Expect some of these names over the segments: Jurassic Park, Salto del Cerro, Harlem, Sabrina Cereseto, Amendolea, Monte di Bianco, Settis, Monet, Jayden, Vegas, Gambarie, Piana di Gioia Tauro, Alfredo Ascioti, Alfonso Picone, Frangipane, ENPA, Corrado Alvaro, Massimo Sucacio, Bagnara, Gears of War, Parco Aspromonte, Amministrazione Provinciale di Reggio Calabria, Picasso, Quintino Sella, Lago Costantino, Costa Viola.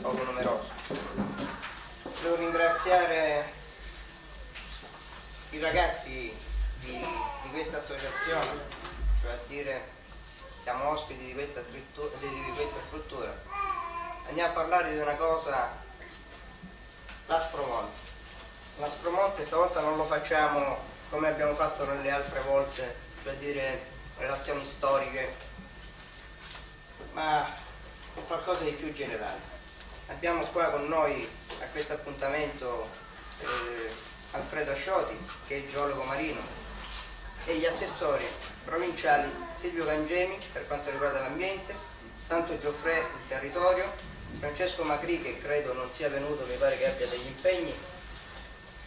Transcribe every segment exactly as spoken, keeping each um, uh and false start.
poco numeroso. Devo ringraziare i ragazzi di, di questa associazione, cioè a dire siamo ospiti di questa, di questa struttura. Andiamo a parlare di una cosa, l'Aspromonte. L'Aspromonte stavolta non lo facciamo come abbiamo fatto nelle altre volte, cioè a dire relazioni storiche, ma qualcosa di più generale. Abbiamo qua con noi a questo appuntamento eh, Alfredo Ascioti, che è il geologo marino, e gli assessori provinciali Silvio Gangemi per quanto riguarda l'ambiente, Santo Gioffrè il territorio, Francesco Macri, che credo non sia venuto, mi pare che abbia degli impegni,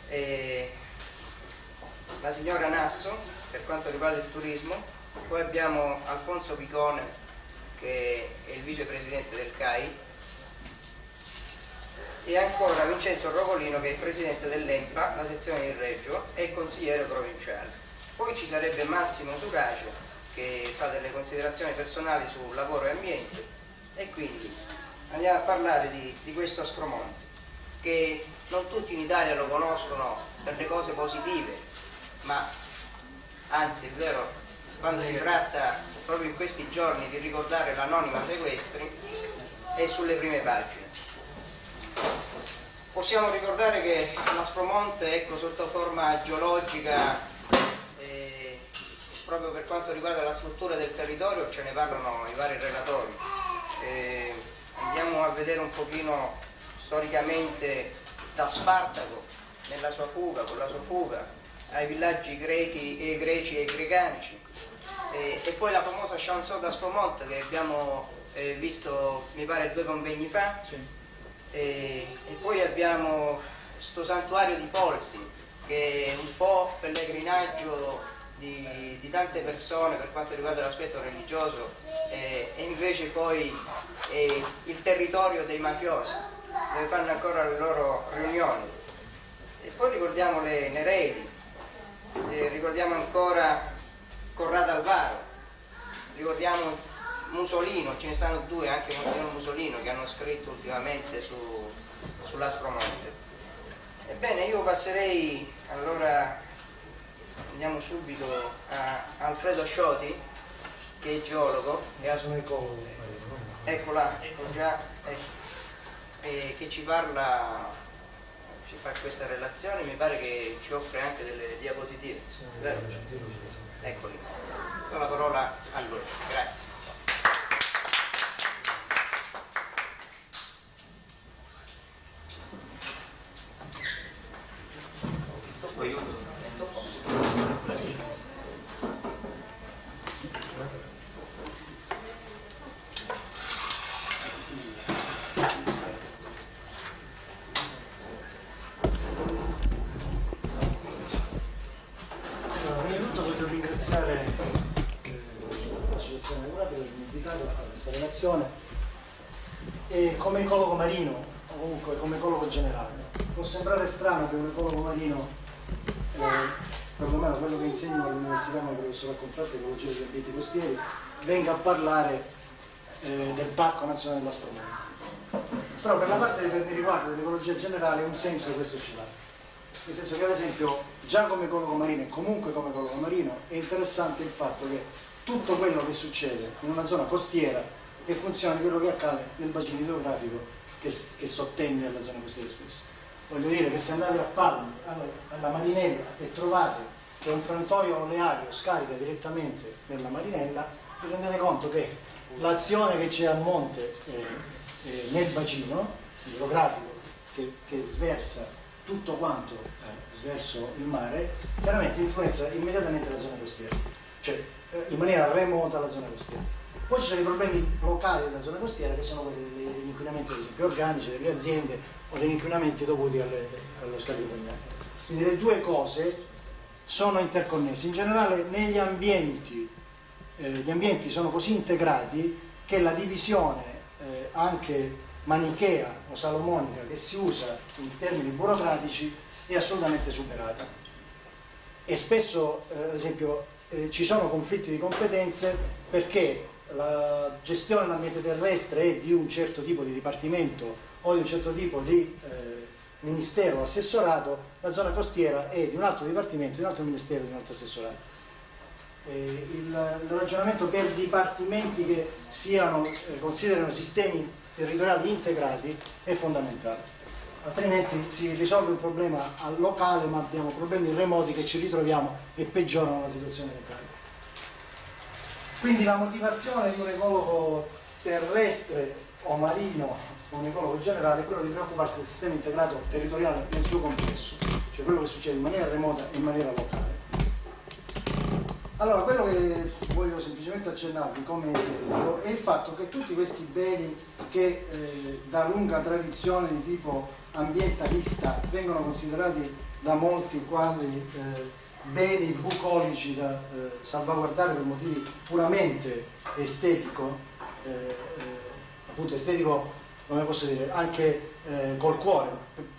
e la signora Nasso per quanto riguarda il turismo. Poi abbiamo Alfonso Picone, che è il vicepresidente del C A I, e ancora Vincenzo Rogolino, che è il presidente dell'E M P A, la sezione di Reggio, e consigliere provinciale. Poi ci sarebbe Massimo Sucacio, che fa delle considerazioni personali su lavoro e ambiente. E quindi andiamo a parlare di, di questo Aspromonte, che non tutti in Italia lo conoscono per le cose positive, ma anzi è vero, quando si tratta proprio in questi giorni di ricordare l'anonima sequestri, è sulle prime pagine. Possiamo ricordare che l'Aspromonte, ecco, sotto forma geologica, eh, proprio per quanto riguarda la struttura del territorio, ce ne parlano i vari relatori. Eh, andiamo a vedere un pochino storicamente da Spartaco, nella sua fuga, con la sua fuga, ai villaggi grechi e greci e grecanici, eh, e poi la famosa Chanson d'Aspromonte che abbiamo eh, visto, mi pare, due convegni fa. Sì. E, e poi abbiamo questo santuario di Polsi, che è un po' pellegrinaggio di, di tante persone per quanto riguarda l'aspetto religioso, e, e invece poi è il territorio dei mafiosi, dove fanno ancora le loro riunioni. E poi ricordiamo le Nereidi, e ricordiamo ancora Corrado Alvaro, ricordiamo Musolino, ce ne stanno due, anche Monsignor Musolino, che hanno scritto ultimamente su, sull'Aspromonte. Ebbene, io passerei, allora andiamo subito a Alfredo Ascioti, che è geologo. Io sono ecologo. Eccola, ecco già, ecco. E che ci parla, ci fa questa relazione, mi pare che ci offre anche delle diapositive. Vero? Eccoli. Do la parola a lui, grazie. E come ecologo marino, o comunque come ecologo generale, può sembrare strano che un ecologo marino, eh, perlomeno quello che insegno all'università, come professore a contratto, ecologia degli ambienti costieri, venga a parlare eh, del Parco Nazionale dell'Aspromonte. Però per la parte che mi riguarda dell'ecologia generale un senso questo ci dà, nel senso che ad esempio già come ecologo marino e comunque come ecologo marino è interessante il fatto che tutto quello che succede in una zona costiera e funziona quello che accade nel bacino idrografico che, che sottende alla zona costiera stessa. Voglio dire che se andate a Palmi, alla, alla Marinella, e trovate che un frantoio oleario scarica direttamente nella Marinella, vi rendete conto che l'azione che c'è a monte eh, eh, nel bacino idrografico che, che sversa tutto quanto eh, verso il mare, veramente influenza immediatamente la zona costiera, cioè in maniera remota la zona costiera. Poi ci sono i problemi locali della zona costiera, che sono quelli degli inquinamenti, ad esempio, organici, delle aziende, o degli inquinamenti dovuti alle, allo scarico fognario. Quindi le due cose sono interconnesse. In generale negli ambienti, eh, gli ambienti sono così integrati che la divisione eh, anche manichea o salomonica che si usa in termini burocratici è assolutamente superata. E spesso, eh, ad esempio, eh, ci sono conflitti di competenze perché la gestione dell'ambiente terrestre è di un certo tipo di dipartimento o di un certo tipo di eh, ministero o assessorato, la zona costiera è di un altro dipartimento, di un altro ministero, di un altro assessorato. Eh, il, il ragionamento per dipartimenti che siano, eh, considerano sistemi territoriali integrati è fondamentale. Altrimenti si risolve un problema al locale, ma abbiamo problemi remoti che ci ritroviamo e peggiorano la situazione locale. Quindi la motivazione di un ecologo terrestre o marino, o un ecologo generale, è quella di preoccuparsi del sistema integrato territoriale nel suo complesso, cioè quello che succede in maniera remota e in maniera locale. Allora, quello che voglio semplicemente accennarvi come esempio è il fatto che tutti questi beni che eh, da lunga tradizione di tipo ambientalista vengono considerati da molti quali eh, beni bucolici da eh, salvaguardare per motivi puramente estetico, eh, eh, appunto estetico, come posso dire, anche eh, col cuore,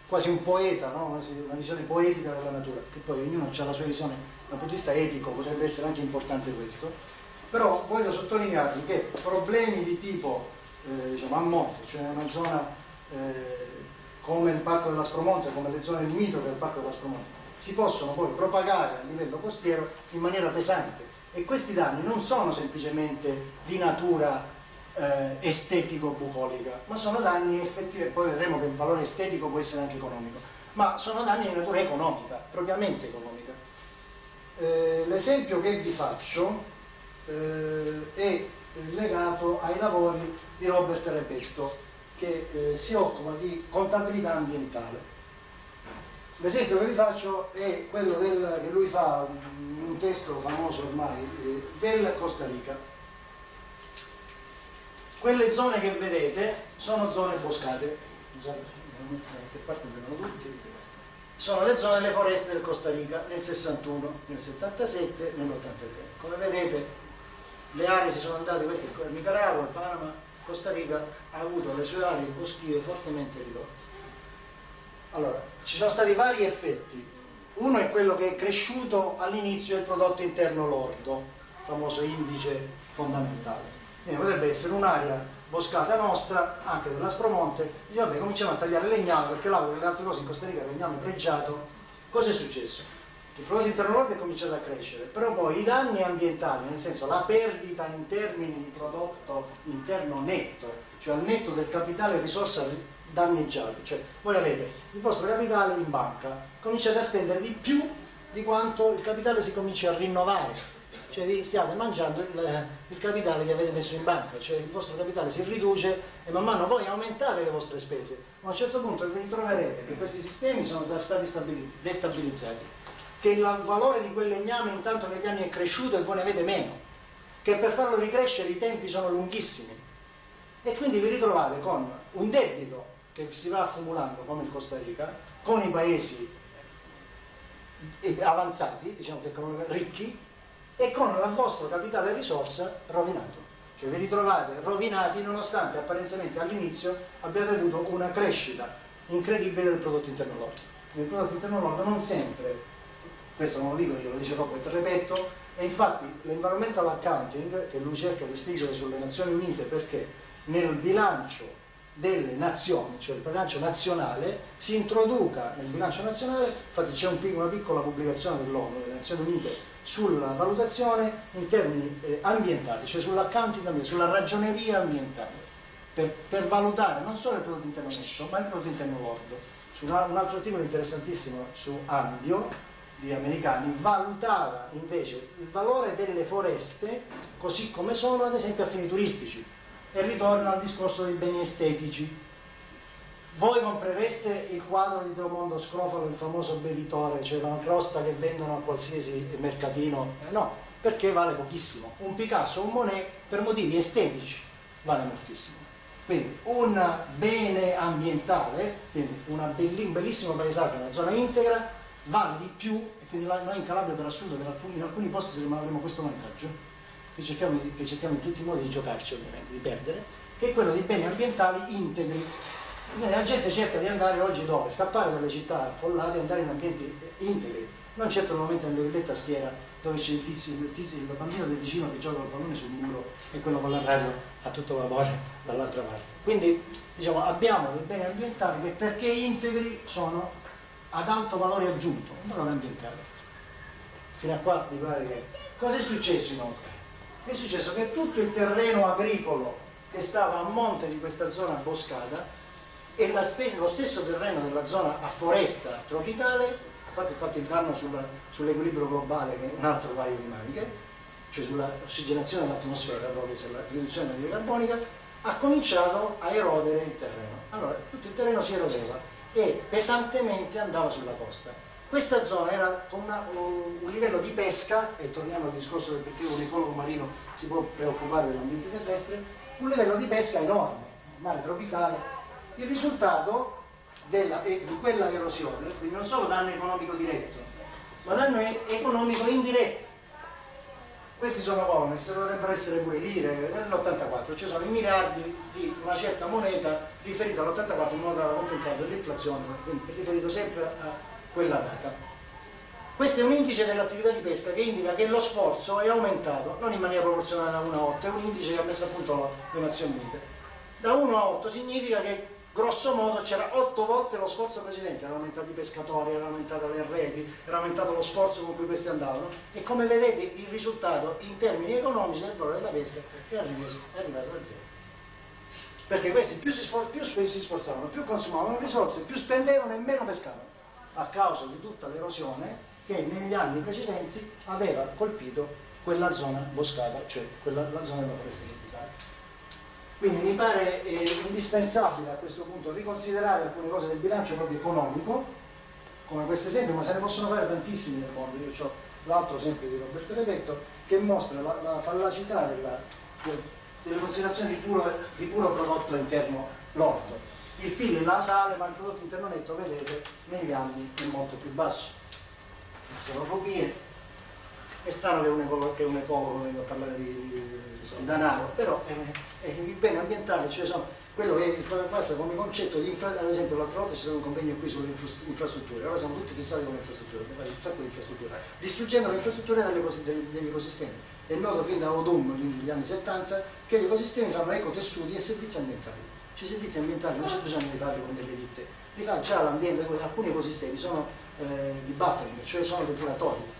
quasi un poeta, no? una, una visione poetica della natura, che poi ognuno ha la sua visione. Dal punto di vista etico potrebbe essere anche importante questo, però voglio sottolinearvi che problemi di tipo eh, diciamo, a monte, cioè una zona eh, come il Parco dell'Aspromonte, come le zone limitrofe del Parco dell'Aspromonte, si possono poi propagare a livello costiero in maniera pesante, e questi danni non sono semplicemente di natura eh, estetico-bucolica, ma sono danni effettivi, poi vedremo che il valore estetico può essere anche economico, ma sono danni di natura economica, propriamente economica. Eh, l'esempio che vi faccio eh, è legato ai lavori di Robert Repetto, che eh, si occupa di contabilità ambientale. L'esempio che vi faccio è quello del, che lui fa, un, un testo famoso ormai, eh, del Costa Rica. Quelle zone che vedete sono zone boscate, scusate, da che parte vengono tutti? Sono le zone delle foreste del Costa Rica nel sessantuno, nel settantasette, nell'ottantatré. Come vedete le aree si sono andate, questo è il Nicaragua, il Panama, il Costa Rica ha avuto le sue aree boschive fortemente ridotte. Allora, ci sono stati vari effetti. Uno è quello che è cresciuto all'inizio del prodotto interno lordo, il famoso indice fondamentale. Quindi potrebbe essere un'area boscata nostra, anche dell'Aspromonte, dice vabbè, cominciamo a tagliare legname perché l'altro le altre cose in Costa Rica è legname pregiato. Cosa è successo? Il prodotto interno lordo è cominciato a crescere, però poi i danni ambientali, nel senso la perdita in termini di prodotto interno netto, cioè al netto del capitale risorsa danneggiato, cioè voi avete il vostro capitale in banca, cominciate a spendere di più di quanto il capitale si comincia a rinnovare. Cioè vi stiate mangiando il, il capitale che avete messo in banca, cioè il vostro capitale si riduce e man mano voi aumentate le vostre spese, ma a un certo punto vi ritroverete che questi sistemi sono stati destabilizzati, che il valore di quel legname intanto negli anni è cresciuto e voi ne avete meno, che per farlo ricrescere i tempi sono lunghissimi e quindi vi ritrovate con un debito che si va accumulando come il Costa Rica, con i paesi avanzati, diciamo ricchi, e con il vostro capitale risorsa rovinato, cioè vi ritrovate rovinati nonostante apparentemente all'inizio abbiate avuto una crescita incredibile del prodotto interno lordo. Il prodotto interno lordo non sempre, questo non lo dico io, lo dice Robert Repetto, e infatti l'environmental accounting che lui cerca di spingere sulle Nazioni Unite, perché nel bilancio delle nazioni, cioè il bilancio nazionale, si introduca nel bilancio nazionale, infatti c'è un, una piccola pubblicazione dell'ONU, delle Nazioni Unite, sulla valutazione in termini eh, ambientali, cioè sull'accounting ambientale, sulla ragioneria ambientale, per, per valutare non solo il prodotto interno netto, ma il prodotto interno lordo. Su una, un altro articolo interessantissimo su Ambio, di americani, valutava invece il valore delle foreste, così come sono ad esempio a fini turistici, e ritorna al discorso dei beni estetici. Voi comprereste il quadro di Teomondo Scrofalo, il famoso bevitore, cioè una crosta che vendono a qualsiasi mercatino? Eh no, perché vale pochissimo. Un Picasso, un Monet, per motivi estetici, vale moltissimo. Quindi un bene ambientale, quindi una bellissima, un bellissimo paesaggio, una zona integra, vale di più, e quindi noi in Calabria per assurdo, per alcuni, in alcuni posti avremo questo vantaggio, che cerchiamo, che cerchiamo in tutti i modi di giocarci ovviamente, di perdere, che è quello di beni ambientali integri. La gente cerca di andare oggi dove? Scappare dalle città affollate e andare in ambienti integri, Non c'è per un momento nell'oretta a schiera dove c'è il tizio, il tizio, il bambino del vicino che gioca col pallone sul muro e quello con la radio a tutto vapore dall'altra parte. Quindi diciamo, abbiamo dei beni ambientali che perché integri sono ad alto valore aggiunto, un valore ambientale. Fino a qua mi pare che... Cos'è successo inoltre? È successo che tutto il terreno agricolo che stava a monte di questa zona boscata e la stessa, lo stesso terreno della zona a foresta tropicale, a parte il fatto il danno sull'equilibrio sull globale che è un altro paio di maniche, cioè sull'ossigenazione dell'atmosfera, proprio sulla riduzione dell'anidride carbonica, ha cominciato a erodere il terreno. Allora tutto il terreno si erodeva e pesantemente andava sulla costa. Questa zona era con una, un livello di pesca, e torniamo al discorso del perché un ecologo marino si può preoccupare dell'ambiente terrestre, un livello di pesca enorme, mare tropicale. Il risultato della, di quella erosione, quindi non solo danno economico diretto, ma danno economico indiretto. Questi sono bonus, dovrebbero essere pure lire dell'ottantaquattro, cioè sono i miliardi di una certa moneta riferita all'ottantaquattro in modo da compensare l'inflazione, quindi è riferito sempre a quella data. Questo è un indice dell'attività di pesca che indica che lo sforzo è aumentato, non in maniera proporzionale a uno a otto, è un indice che ha messo a punto le Nazioni Unite. Da uno a otto significa che grosso modo c'era otto volte lo sforzo precedente, erano aumentati i pescatori, erano aumentate le reti, era aumentato lo sforzo con cui questi andavano, e come vedete il risultato in termini economici del valore della pesca è arrivato, è arrivato a zero. Perché questi più si, più si sforzavano, più consumavano risorse, più spendevano e meno pescavano, a causa di tutta l'erosione che negli anni precedenti aveva colpito quella zona boscata, cioè quella, la zona della foresta tropicale. Quindi mi pare eh, indispensabile a questo punto riconsiderare alcune cose del bilancio proprio economico, come questo esempio, ma se ne possono fare tantissimi nel mondo. Io ho l'altro esempio di Roberto Repetto che mostra la, la fallacità della, della, delle considerazioni di puro, di puro prodotto interno lordo. Il P I L la sale, ma il prodotto interno netto, vedete, negli anni è molto più basso. Queste sono copie. È strano che un ecologo venga a parlare di, di denaro, però eh, eh, il bene ambientale, cioè sono, quello che passa come concetto di infrastrutture. Ad esempio l'altra volta c'è stato un convegno qui sulle infrastrutture, ora siamo tutti fissati con le infrastrutture, un sacco di infrastrutture, distruggendo le infrastrutture degli ecosistemi. È noto fin da Odum negli anni settanta che gli ecosistemi fanno ecotessuti e servizi ambientali. Cioè, servizi ambientali non c'è bisogno di farli con delle ditte, li fa già l'ambiente, alcuni ecosistemi sono eh, di buffering, cioè sono depuratori.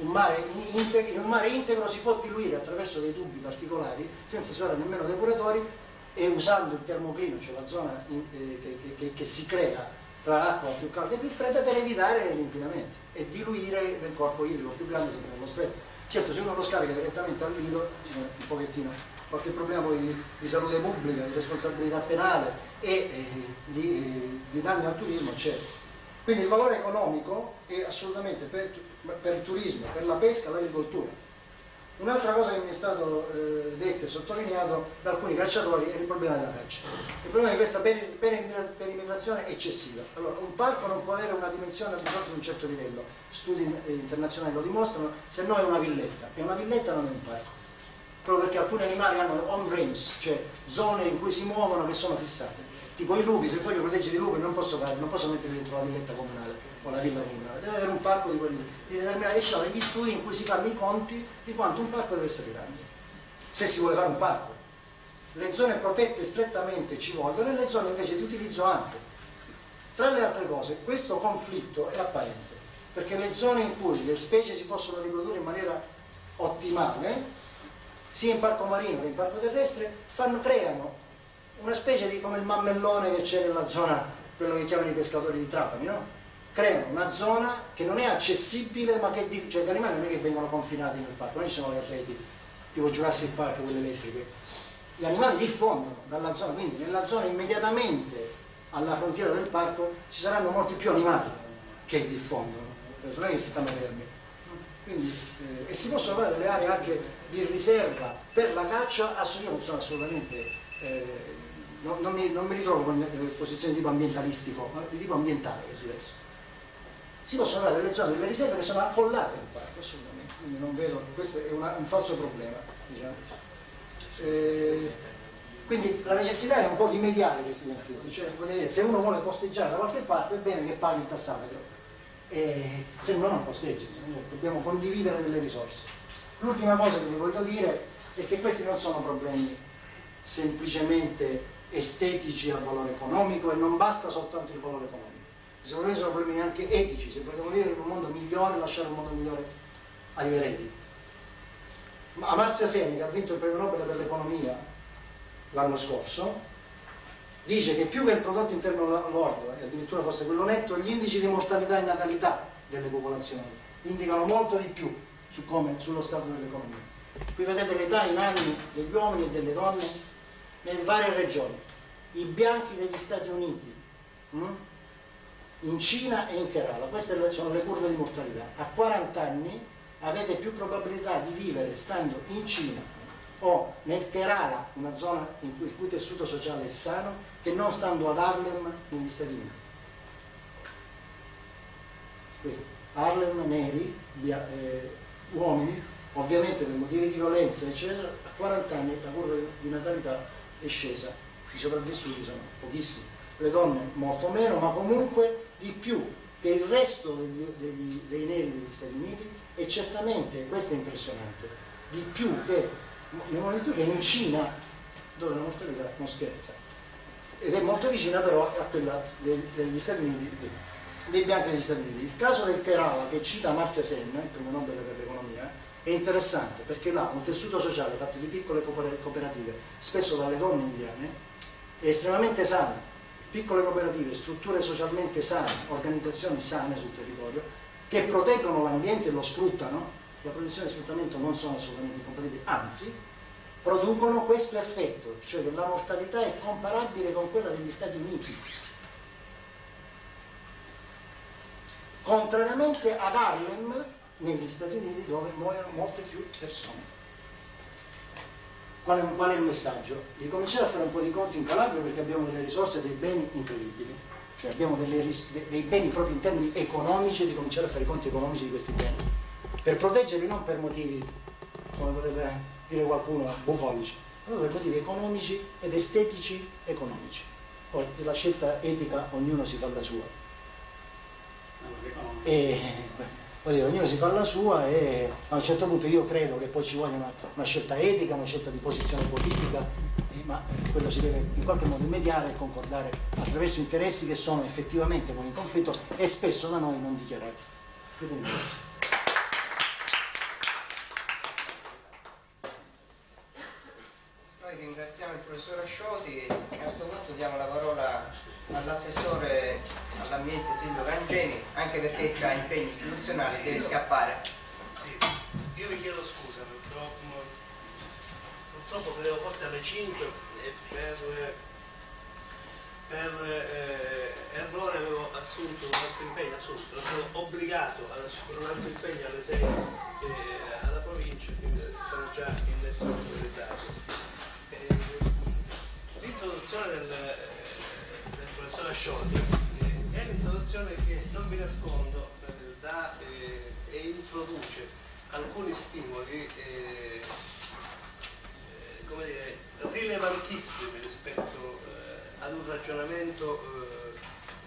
Un mare, integ un mare integro si può diluire attraverso dei tubi particolari senza usare nemmeno depuratori e usando il termoclino, cioè la zona in, eh, che, che, che si crea tra acqua più calda e più fredda per evitare l'inquinamento e diluire nel corpo idrico più grande sempre nello stretto. Certo, se uno lo scarica direttamente al liquido, un pochettino... qualche problema di, di salute pubblica, di responsabilità penale e eh, di, di danni al turismo c'è. Quindi il valore economico è assolutamente per, per il turismo, per la pesca, l'agricoltura. Un'altra cosa che mi è stato eh, detto e sottolineato da alcuni cacciatori è il problema della caccia. Il problema di questa perimetrazione eccessiva. Allora, un parco non può avere una dimensione al di sotto di un certo livello, studi internazionali lo dimostrano, se no è una villetta, e una villetta non è un parco. Proprio perché alcuni animali hanno on range, cioè zone in cui si muovono che sono fissate. Tipo i lupi, se voglio proteggere i lupi non posso fare, non posso mettere dentro la villetta comunale o la villa comunale, deve avere un parco di quelli di determinate scelte, degli studi in cui si fanno i conti di quanto un parco deve essere grande. Se si vuole fare un parco, le zone protette strettamente ci vogliono e le zone invece di utilizzo ampio. Tra le altre cose, questo conflitto è apparente, perché le zone in cui le specie si possono riprodurre in maniera ottimale, sia in parco marino che in parco terrestre, fanno, creano una specie di come il mammellone che c'è nella zona, quello che chiamano i pescatori di Trapani, no? Creano una zona che non è accessibile, ma che di, cioè gli animali non è che vengono confinati nel parco, non ci sono le reti tipo Jurassic Park, quelle elettriche, gli animali diffondono dalla zona, quindi nella zona immediatamente alla frontiera del parco ci saranno molti più animali che diffondono, non è che si stanno fermi. Quindi, eh, e si possono fare delle aree anche di riserva per la caccia, assolutamente, assolutamente eh, non, non, mi, non mi ritrovo con eh, posizioni di tipo ambientalistico, ma di tipo ambientale che è diverso. Si possono fare delle zone, delle riserve che sono accollate al parco, assolutamente, quindi non vedo, questo è una, un falso problema, diciamo. Eh, quindi la necessità è un po' di mediare questi conflitti, cioè voglio dire, se uno vuole posteggiare da qualche parte è bene che paghi il tassametro. e se no non costeggia, dobbiamo condividere delle risorse. L'ultima cosa che vi voglio dire è che questi non sono problemi semplicemente estetici a valore economico, e non basta soltanto il valore economico. Se volete sono problemi anche etici, se vogliamo vivere in un mondo migliore, lasciare un mondo migliore agli eredi. Ma Amartya Sen, che ha vinto il premio Nobel per l'economia l'anno scorso, dice che più che il prodotto interno lordo, e addirittura fosse quello netto, gli indici di mortalità e natalità delle popolazioni indicano molto di più su come, sullo stato dell'economia. Qui vedete l'età in anni degli uomini e delle donne nelle varie regioni. I bianchi degli Stati Uniti, mh? in Cina e in Kerala, queste sono le curve di mortalità. A quaranta anni avete più probabilità di vivere stando in Cina o nel Kerala, una zona in cui il cui tessuto sociale è sano, che non stando ad Harlem negli Stati Uniti. Quindi, Harlem, neri, via, eh, uomini, ovviamente per motivi di violenza, eccetera, a quaranta anni la curva di natalità è scesa, i sopravvissuti sono pochissimi, le donne molto meno, ma comunque di più che il resto degli, degli, dei neri degli Stati Uniti, e certamente, questo è impressionante, di più che, che in Cina, dove la mortalità non scherza, ed è molto vicina però a quella dei, degli Stati Uniti, dei, dei bianchi degli Stati Uniti. Il caso del Kerala, che cita Amartya Sen, il premio Nobel per l'economia, è interessante perché là un tessuto sociale fatto di piccole cooperative, spesso dalle donne indiane, è estremamente sano. Piccole cooperative, strutture socialmente sane, organizzazioni sane sul territorio, che proteggono l'ambiente e lo sfruttano. La protezione e lo sfruttamento non sono assolutamente incompatibili, anzi, producono questo effetto, cioè che la mortalità è comparabile con quella degli Stati Uniti. Contrariamente ad Harlem, negli Stati Uniti, dove muoiono molte più persone. Qual è, qual è il messaggio? Di cominciare a fare un po' di conti in Calabria, perché abbiamo delle risorse e dei beni incredibili, cioè abbiamo delle, dei beni proprio in termini economici, e di cominciare a fare i conti economici di questi beni, per proteggerli non per motivi, come potrebbe dire qualcuno, bucolici, ma per motivi economici ed estetici economici. Poi la scelta etica ognuno si fa la sua. E, beh, ognuno si fa la sua, e a un certo punto io credo che poi ci voglia una, una scelta etica, una scelta di posizione politica, eh, ma eh, quello si deve in qualche modo mediare e concordare attraverso interessi che sono effettivamente con il conflitto e spesso da noi non dichiarati. Quindi, noi ringraziamo il professor Ascioti e a questo punto diamo la parola all'assessore all'ambiente Silvio Gangemi, anche perché ha impegni istituzionali, deve scappare. Sì, io vi chiedo scusa, purtroppo, purtroppo credevo forse alle cinque e per, per eh, errore avevo assunto un altro impegno, assunto, sono obbligato ad assumere un altro impegno alle sei eh, alla provincia, quindi sono già in netto ritardo. Eh, l'introduzione del eh, professor Ascioti è l'introduzione che, non vi nascondo, dà eh, e introduce alcuni stimoli eh, eh, come dire, rilevantissimi rispetto eh, ad un ragionamento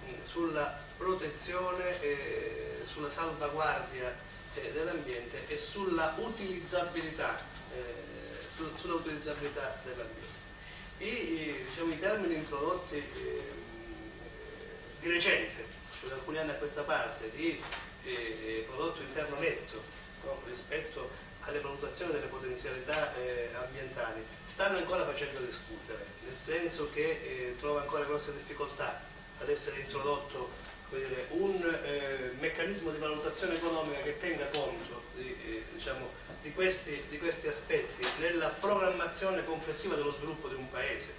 eh, sulla protezione, eh, sulla salvaguardia eh, dell'ambiente e sulla utilizzabilità, eh, su, sulla utilizzabilità dell'ambiente. I, diciamo, i termini introdotti eh, di recente, cioè da alcuni anni a questa parte, di eh, prodotto interno netto, no, rispetto alle valutazioni delle potenzialità eh, ambientali, stanno ancora facendo discutere, nel senso che eh, trova ancora grosse difficoltà ad essere introdotto, come dire, un eh, meccanismo di valutazione economica che tenga conto di, eh, diciamo, di, questi, di questi aspetti nella programmazione complessiva dello sviluppo di un paese.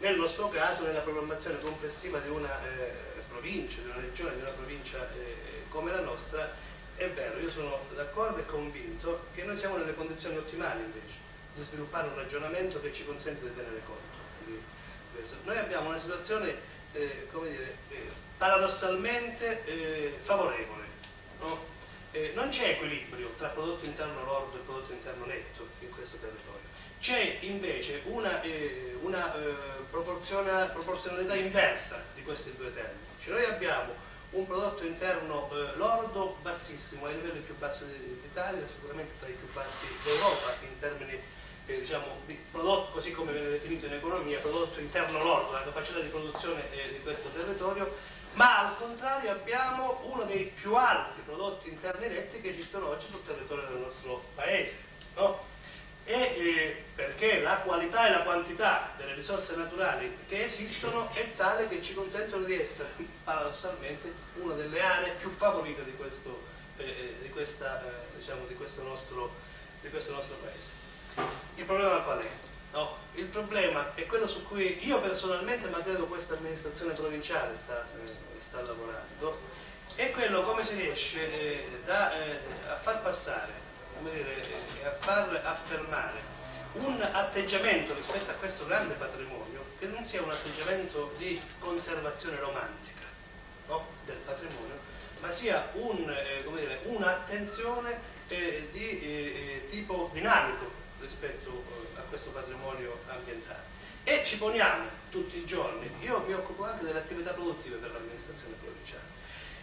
Nel nostro caso, nella programmazione complessiva di una eh, provincia, di una regione, di una provincia eh, come la nostra, è vero, io sono d'accordo e convinto che noi siamo nelle condizioni ottimali invece di sviluppare un ragionamento che ci consente di tenere conto di questo. Noi abbiamo una situazione, eh, come dire, eh, paradossalmente eh, favorevole, no? Eh, non c'è equilibrio tra prodotto interno lordo e prodotto interno netto in questo territorio. C'è invece una, eh, una eh, proporzionalità inversa di questi due termini. Cioè noi abbiamo un prodotto interno eh, lordo bassissimo, ai livelli più bassi d'Italia, sicuramente tra i più bassi d'Europa in termini eh, diciamo, di prodotto, così come viene definito in economia, prodotto interno lordo, la capacità di produzione eh, di questo territorio, ma al contrario abbiamo uno dei più alti prodotti interni netti che esistono oggi sul territorio del nostro paese, no? E eh, perché la qualità e la quantità delle risorse naturali che esistono è tale che ci consentono di essere paradossalmente una delle aree più favorite di questo, eh, di questa, eh, diciamo, di questo, nostro, di questo nostro paese. Il problema qual è? No, il problema è quello su cui io personalmente, ma credo questa amministrazione provinciale sta, eh, sta lavorando, è quello come si riesce eh, da, eh, a far passare, come dire, a far affermare un atteggiamento rispetto a questo grande patrimonio che non sia un atteggiamento di conservazione romantica, no? Del patrimonio, ma sia un'attenzione un eh, di eh, tipo dinamico rispetto a questo patrimonio ambientale. E ci poniamo tutti i giorni, io mi occupo anche delle attività produttive per l'amministrazione provinciale,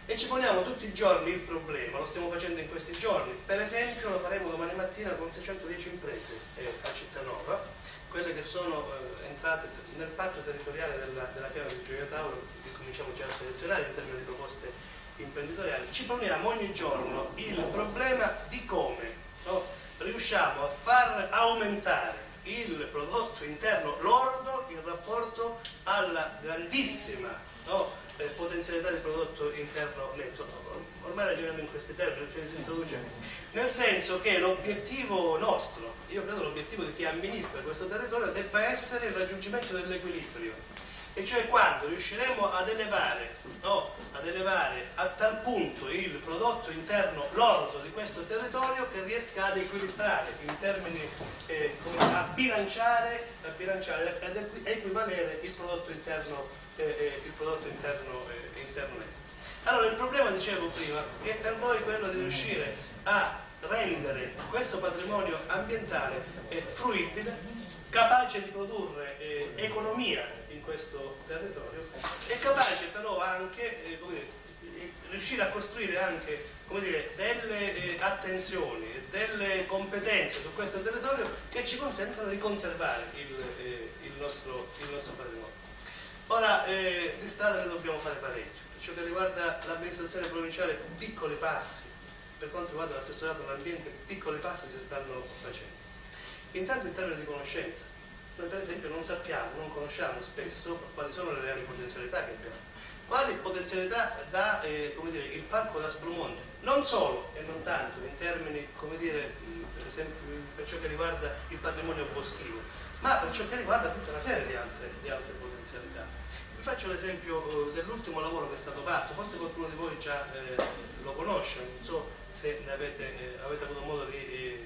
e ci poniamo tutti i giorni il problema, lo stiamo facendo in questi giorni, per esempio lo faremo domani mattina con seicentodieci imprese eh, a Cittanova, quelle che sono eh, entrate nel patto territoriale della, della piana di Gioia Tauro, che cominciamo già a selezionare in termini di proposte imprenditoriali. Ci poniamo ogni giorno il problema di come no? riusciamo a far aumentare il prodotto interno lordo in rapporto alla grandissima no? Eh, potenzialità di prodotto interno netto, no, ormai ragioniamo in questi termini, cioè si introduce, nel senso che l'obiettivo nostro, io credo l'obiettivo di chi amministra questo territorio debba essere il raggiungimento dell'equilibrio, e cioè quando riusciremo ad elevare, no, ad elevare a tal punto il prodotto interno lordo di questo territorio che riesca ad equilibrare in termini, eh, come a bilanciare, a bilanciare ed equivalere il prodotto interno Eh, il prodotto interno, eh, interno allora il problema, dicevo prima, è per noi quello di riuscire a rendere questo patrimonio ambientale eh, fruibile, capace di produrre eh, economia in questo territorio, e capace però anche eh, come dire, riuscire a costruire anche come dire, delle eh, attenzioni, delle competenze su questo territorio che ci consentano di conservare il, eh, il, nostro, il nostro patrimonio. Ora, eh, di strada ne dobbiamo fare parecchio. Per ciò che riguarda l'amministrazione provinciale, piccoli passi, per quanto riguarda l'assessorato all'ambiente, piccoli passi si stanno facendo. Intanto in termini di conoscenza, noi per esempio non sappiamo, non conosciamo spesso quali sono le reali potenzialità che abbiamo, quali potenzialità dà eh, come dire, il parco d'Aspromonte, non solo e non tanto in termini, come dire, per esempio per ciò che riguarda il patrimonio boschivo, ma per ciò che riguarda tutta una serie di altre, di altre potenzialità. Vi faccio l'esempio dell'ultimo lavoro che è stato fatto, forse qualcuno di voi già eh, lo conosce, non so se ne avete, eh, avete avuto modo di eh,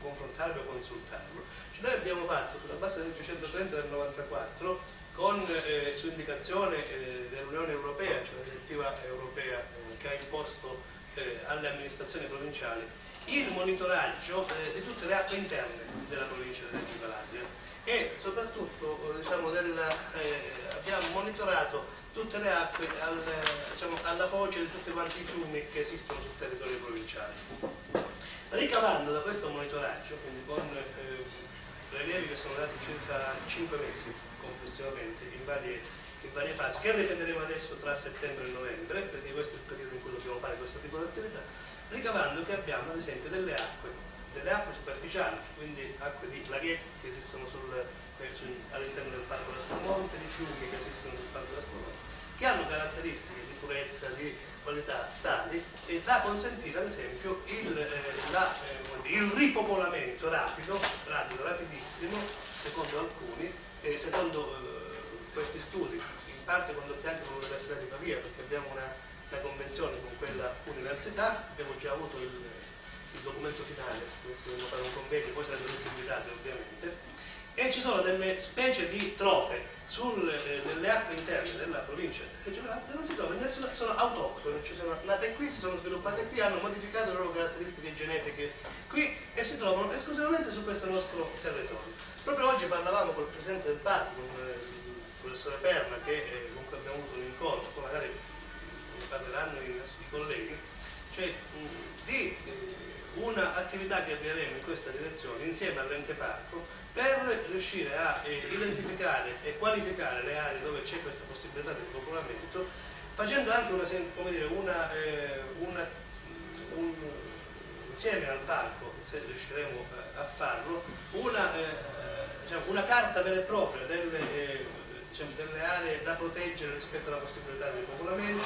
confrontarlo o consultarlo. Cioè, noi abbiamo fatto sulla base del duecentotrenta del novantaquattro, con, eh, su indicazione eh, dell'Unione Europea, cioè la direttiva europea eh, che ha imposto eh, alle amministrazioni provinciali, il monitoraggio eh, di tutte le acque interne della provincia di Reggio Calabria. E soprattutto diciamo, della, eh, abbiamo monitorato tutte le acque al, diciamo, alla foce di tutti quanti i fiumi che esistono sul territorio provinciale, ricavando da questo monitoraggio, quindi con eh, rilievi che sono dati circa cinque mesi complessivamente in varie, in varie fasi, che ripeteremo adesso tra settembre e novembre, perché questo è il periodo in cui dobbiamo fare questo tipo di attività, ricavando che abbiamo ad esempio delle acque delle acque superficiali, quindi acque di laghetti che esistono eh, all'interno del parco d'Aspromonte, di fiumi che esistono nel parco d'Aspromonte, che hanno caratteristiche di purezza, di qualità tali e da consentire ad esempio il, eh, la, eh, il ripopolamento rapido, rapido, rapidissimo, secondo alcuni, eh, secondo eh, questi studi, in parte condotti anche con l'Università di Pavia, perché abbiamo una, una convenzione con quella università, abbiamo già avuto il il documento finale, se devo fare un convegno, poi sarebbero tutti invitati ovviamente, e ci sono delle specie di trope sulle eh, acque interne della provincia di Reggio Calabria, non si trovano nessuna, sono autoctone, ci sono nate qui, si sono sviluppate qui, hanno modificato le loro caratteristiche genetiche qui e si trovano esclusivamente su questo nostro territorio. Proprio oggi parlavamo col presidente del parco, con eh, il professore Perna, che eh, comunque abbiamo avuto un incontro, magari parleranno i nostri colleghi, cioè di un'attività che avvieremo in questa direzione insieme all'ente parco per riuscire a eh, identificare e qualificare le aree dove c'è questa possibilità di popolamento, facendo anche una, come dire, una, eh, una, un, insieme al parco, se riusciremo a, a farlo, una, eh, diciamo, una carta vera e propria delle, eh, diciamo, delle aree da proteggere rispetto alla possibilità di popolamento,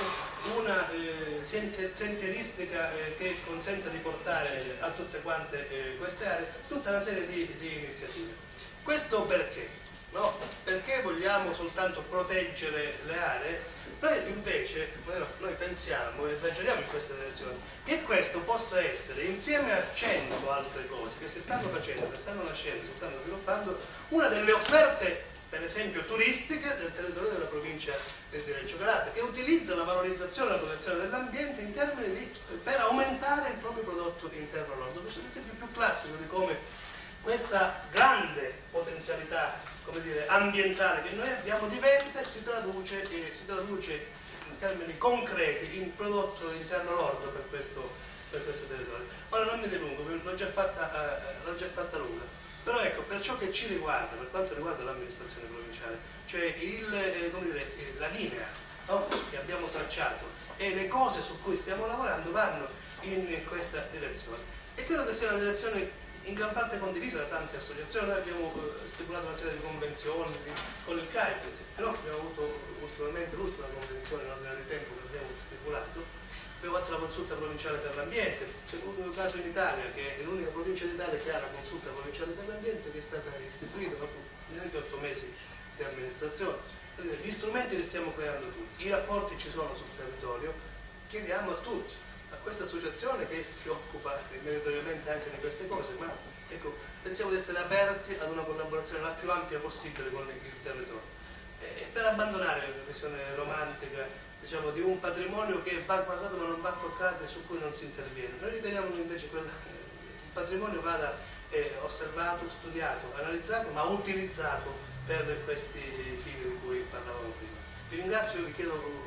una eh, sentieristica eh, che consenta di portare a tutte quante eh, queste aree tutta una serie di, di iniziative. Questo perché? No? Perché vogliamo soltanto proteggere le aree? Noi invece, noi pensiamo e ragioniamo in questa direzione, che questo possa essere, insieme a cento altre cose che si stanno facendo, che stanno nascendo, che stanno sviluppando, una delle offerte, per esempio, turistiche del territorio della provincia di Reggio Calabria, che utilizza la valorizzazione e la protezione dell'ambiente in termini di, per aumentare il proprio prodotto interno lordo. Questo è un esempio più classico di come questa grande potenzialità, come dire, ambientale che noi abbiamo diventa e si traduce, eh, si traduce in termini concreti in prodotto interno lordo per questo, per questo territorio. Ora non mi dilungo, l'ho già fatta, eh, già fatta lunga, però ecco, per ciò che ci riguarda, per quanto riguarda l'amministrazione provinciale, cioè il, eh, come dire, eh, la linea, no? Che abbiamo tracciato e le cose su cui stiamo lavorando vanno in questa direzione, e credo che sia una direzione in gran parte condivisa da tante associazioni. Noi abbiamo stipulato una serie di convenzioni di, con il C A I, però abbiamo avuto ultimamente l'ultima convenzione in ordine di tempo che abbiamo stipulato, abbiamo fatto la consulta provinciale per l'ambiente, c'è un caso in Italia che è l'unica provincia d'Italia che ha la consulta provinciale per l'ambiente, che è stata istituita dopo ventotto mesi di amministrazione. Quindi gli strumenti li stiamo creando tutti, i rapporti ci sono sul territorio, chiediamo a tutti, a questa associazione che si occupa meritoriamente anche di queste cose, ma ecco, pensiamo di essere aperti ad una collaborazione la più ampia possibile con il territorio, e per abbandonare la visione romantica, diciamo, di un patrimonio che va guardato ma non va toccato e su cui non si interviene. Noi riteniamo che invece quella, il patrimonio vada eh, osservato, studiato, analizzato, ma utilizzato per questi fini di cui parlavamo prima. Vi ringrazio e vi chiedo,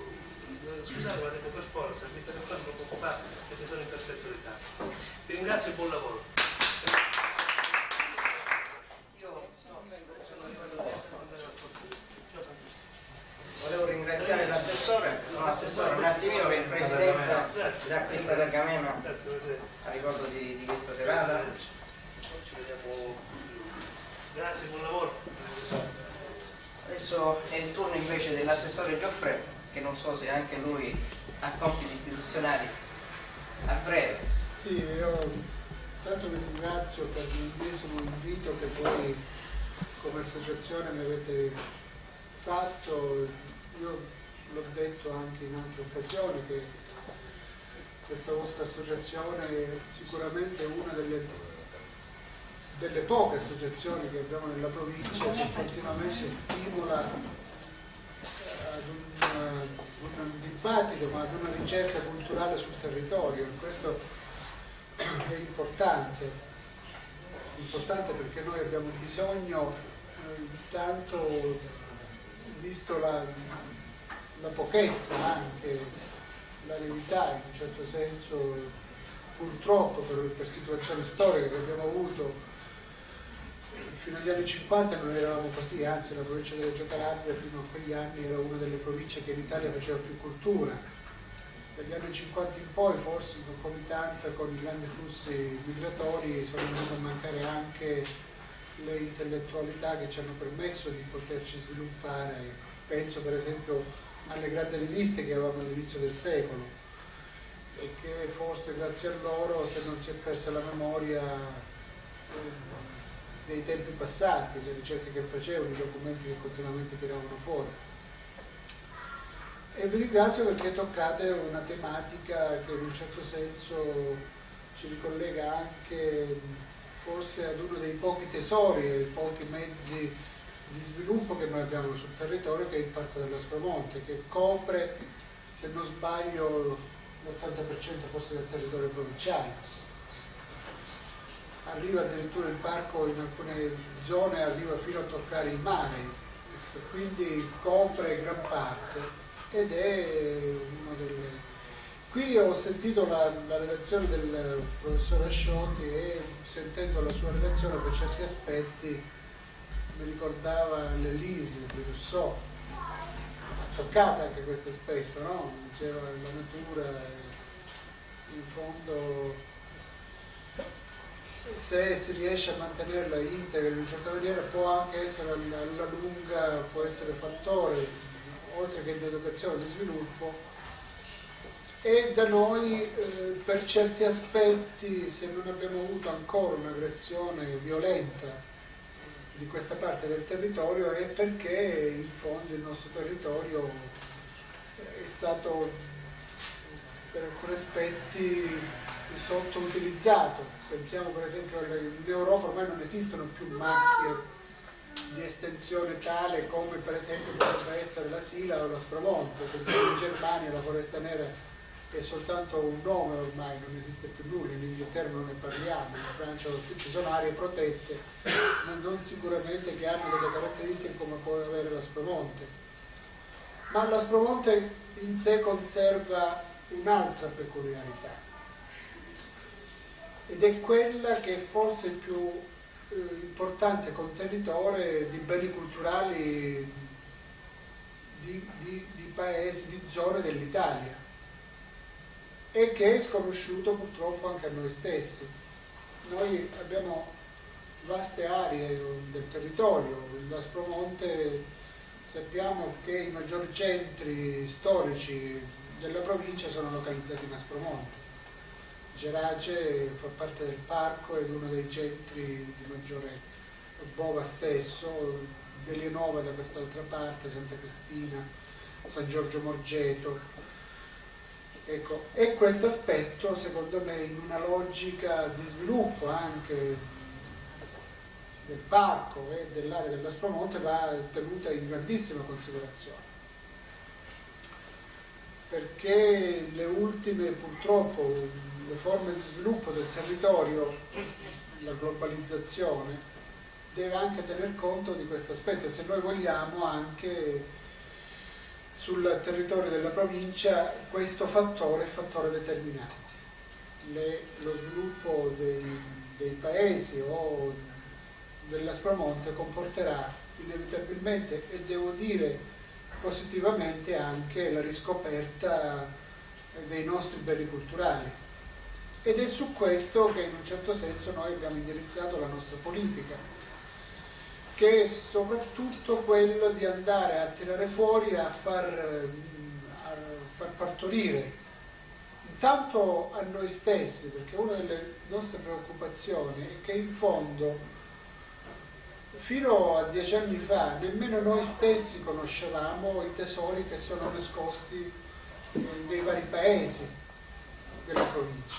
scusate, ma devo per forza, mi perdo un po' fa perché sono in perfetto ritardo. Vi ringrazio e buon lavoro. Io volevo ringraziare l'assessore, non l'assessore, un attimino che il presidente da questa da Camena a ricordo di, di questa serata. Grazie, buon lavoro. Adesso è il turno invece dell'assessore Gioffrè, che non so se anche lui ha compiti istituzionali a breve. Sì, io tanto vi ringrazio per l'ennesimo invito che voi come associazione mi avete fatto. Io l'ho detto anche in altre occasioni che questa vostra associazione è sicuramente una delle, delle poche associazioni che abbiamo nella provincia che continuamente stimola ad un, un dibattito, ma ad una ricerca culturale sul territorio. Questo è importante, importante perché noi abbiamo bisogno, intanto, visto la, la pochezza, anche la verità in un certo senso, purtroppo per, per situazioni storiche che abbiamo avuto. Fino agli anni cinquanta non eravamo così, anzi la provincia di Reggio Calabria fino a quegli anni era una delle province che in Italia faceva più cultura. Dagli anni cinquanta in poi, forse in concomitanza con i grandi flussi migratori, sono venute a mancare anche le intellettualità che ci hanno permesso di poterci sviluppare. Penso per esempio alle grandi riviste che avevamo all'inizio del secolo e che forse grazie a loro, se non si è persa la memoria eh, dei tempi passati, le ricerche che facevano, i documenti che continuamente tiravano fuori. E vi ringrazio perché toccate una tematica che in un certo senso ci ricollega anche forse ad uno dei pochi tesori e pochi mezzi di sviluppo che noi abbiamo sul territorio, che è il Parco dell'Aspromonte, che copre, se non sbaglio, l'ottanta per cento forse del territorio provinciale. Arriva addirittura il parco in alcune zone, arriva fino a toccare il mare, quindi copre gran parte ed è uno delle Qui ho sentito la, la relazione del professor Ascioti e sentendo la sua relazione per certi aspetti mi ricordava l'Elise di Rousseau, ha toccato anche questo aspetto, no? Diceva la natura, in fondo, se si riesce a mantenerla integra in una certa maniera può anche essere alla lunga, può essere fattore, oltre che di educazione e di sviluppo. E da noi eh, per certi aspetti, se non abbiamo avuto ancora un'aggressione violenta di questa parte del territorio, è perché in fondo il nostro territorio è stato per alcuni aspetti sottoutilizzato. Pensiamo per esempio che in Europa ormai non esistono più macchie di estensione tale come per esempio potrebbe essere la Sila o l'Aspromonte. Pensiamo in Germania la foresta nera è soltanto un nome ormai, non esiste più nulla, in Inghilterra non ne parliamo, in Francia ci sono aree protette, ma non sicuramente che hanno delle caratteristiche come può avere l'Aspromonte. Ma l'Aspromonte in sé conserva un'altra peculiarità, ed è quella che è forse il più eh, importante contenitore di beni culturali di, di, di paesi, di zone dell'Italia, e che è sconosciuto purtroppo anche a noi stessi. Noi abbiamo vaste aree del territorio, l'Aspromonte sappiamo che i maggiori centri storici della provincia sono localizzati in Aspromonte. Gerace fa parte del parco ed uno dei centri di maggiore, Bova stesso, Delienova da quest'altra parte, Santa Cristina, San Giorgio Morgeto. Ecco, e questo aspetto secondo me in una logica di sviluppo anche del parco e dell'area dell'Aspromonte va tenuta in grandissima considerazione, perché le ultime purtroppo le forme di sviluppo del territorio, la globalizzazione, deve anche tener conto di questo aspetto, e se noi vogliamo anche sul territorio della provincia questo fattore è fattore determinante. Le, lo sviluppo dei, dei paesi o dell'Aspromonte comporterà inevitabilmente, e devo dire positivamente, anche la riscoperta dei nostri beni culturali, ed è su questo che in un certo senso noi abbiamo indirizzato la nostra politica, che è soprattutto quello di andare a tirare fuori, a far, a far partorire, intanto a noi stessi, perché una delle nostre preoccupazioni è che in fondo, fino a dieci anni fa, nemmeno noi stessi conoscevamo i tesori che sono nascosti nei vari paesi della provincia.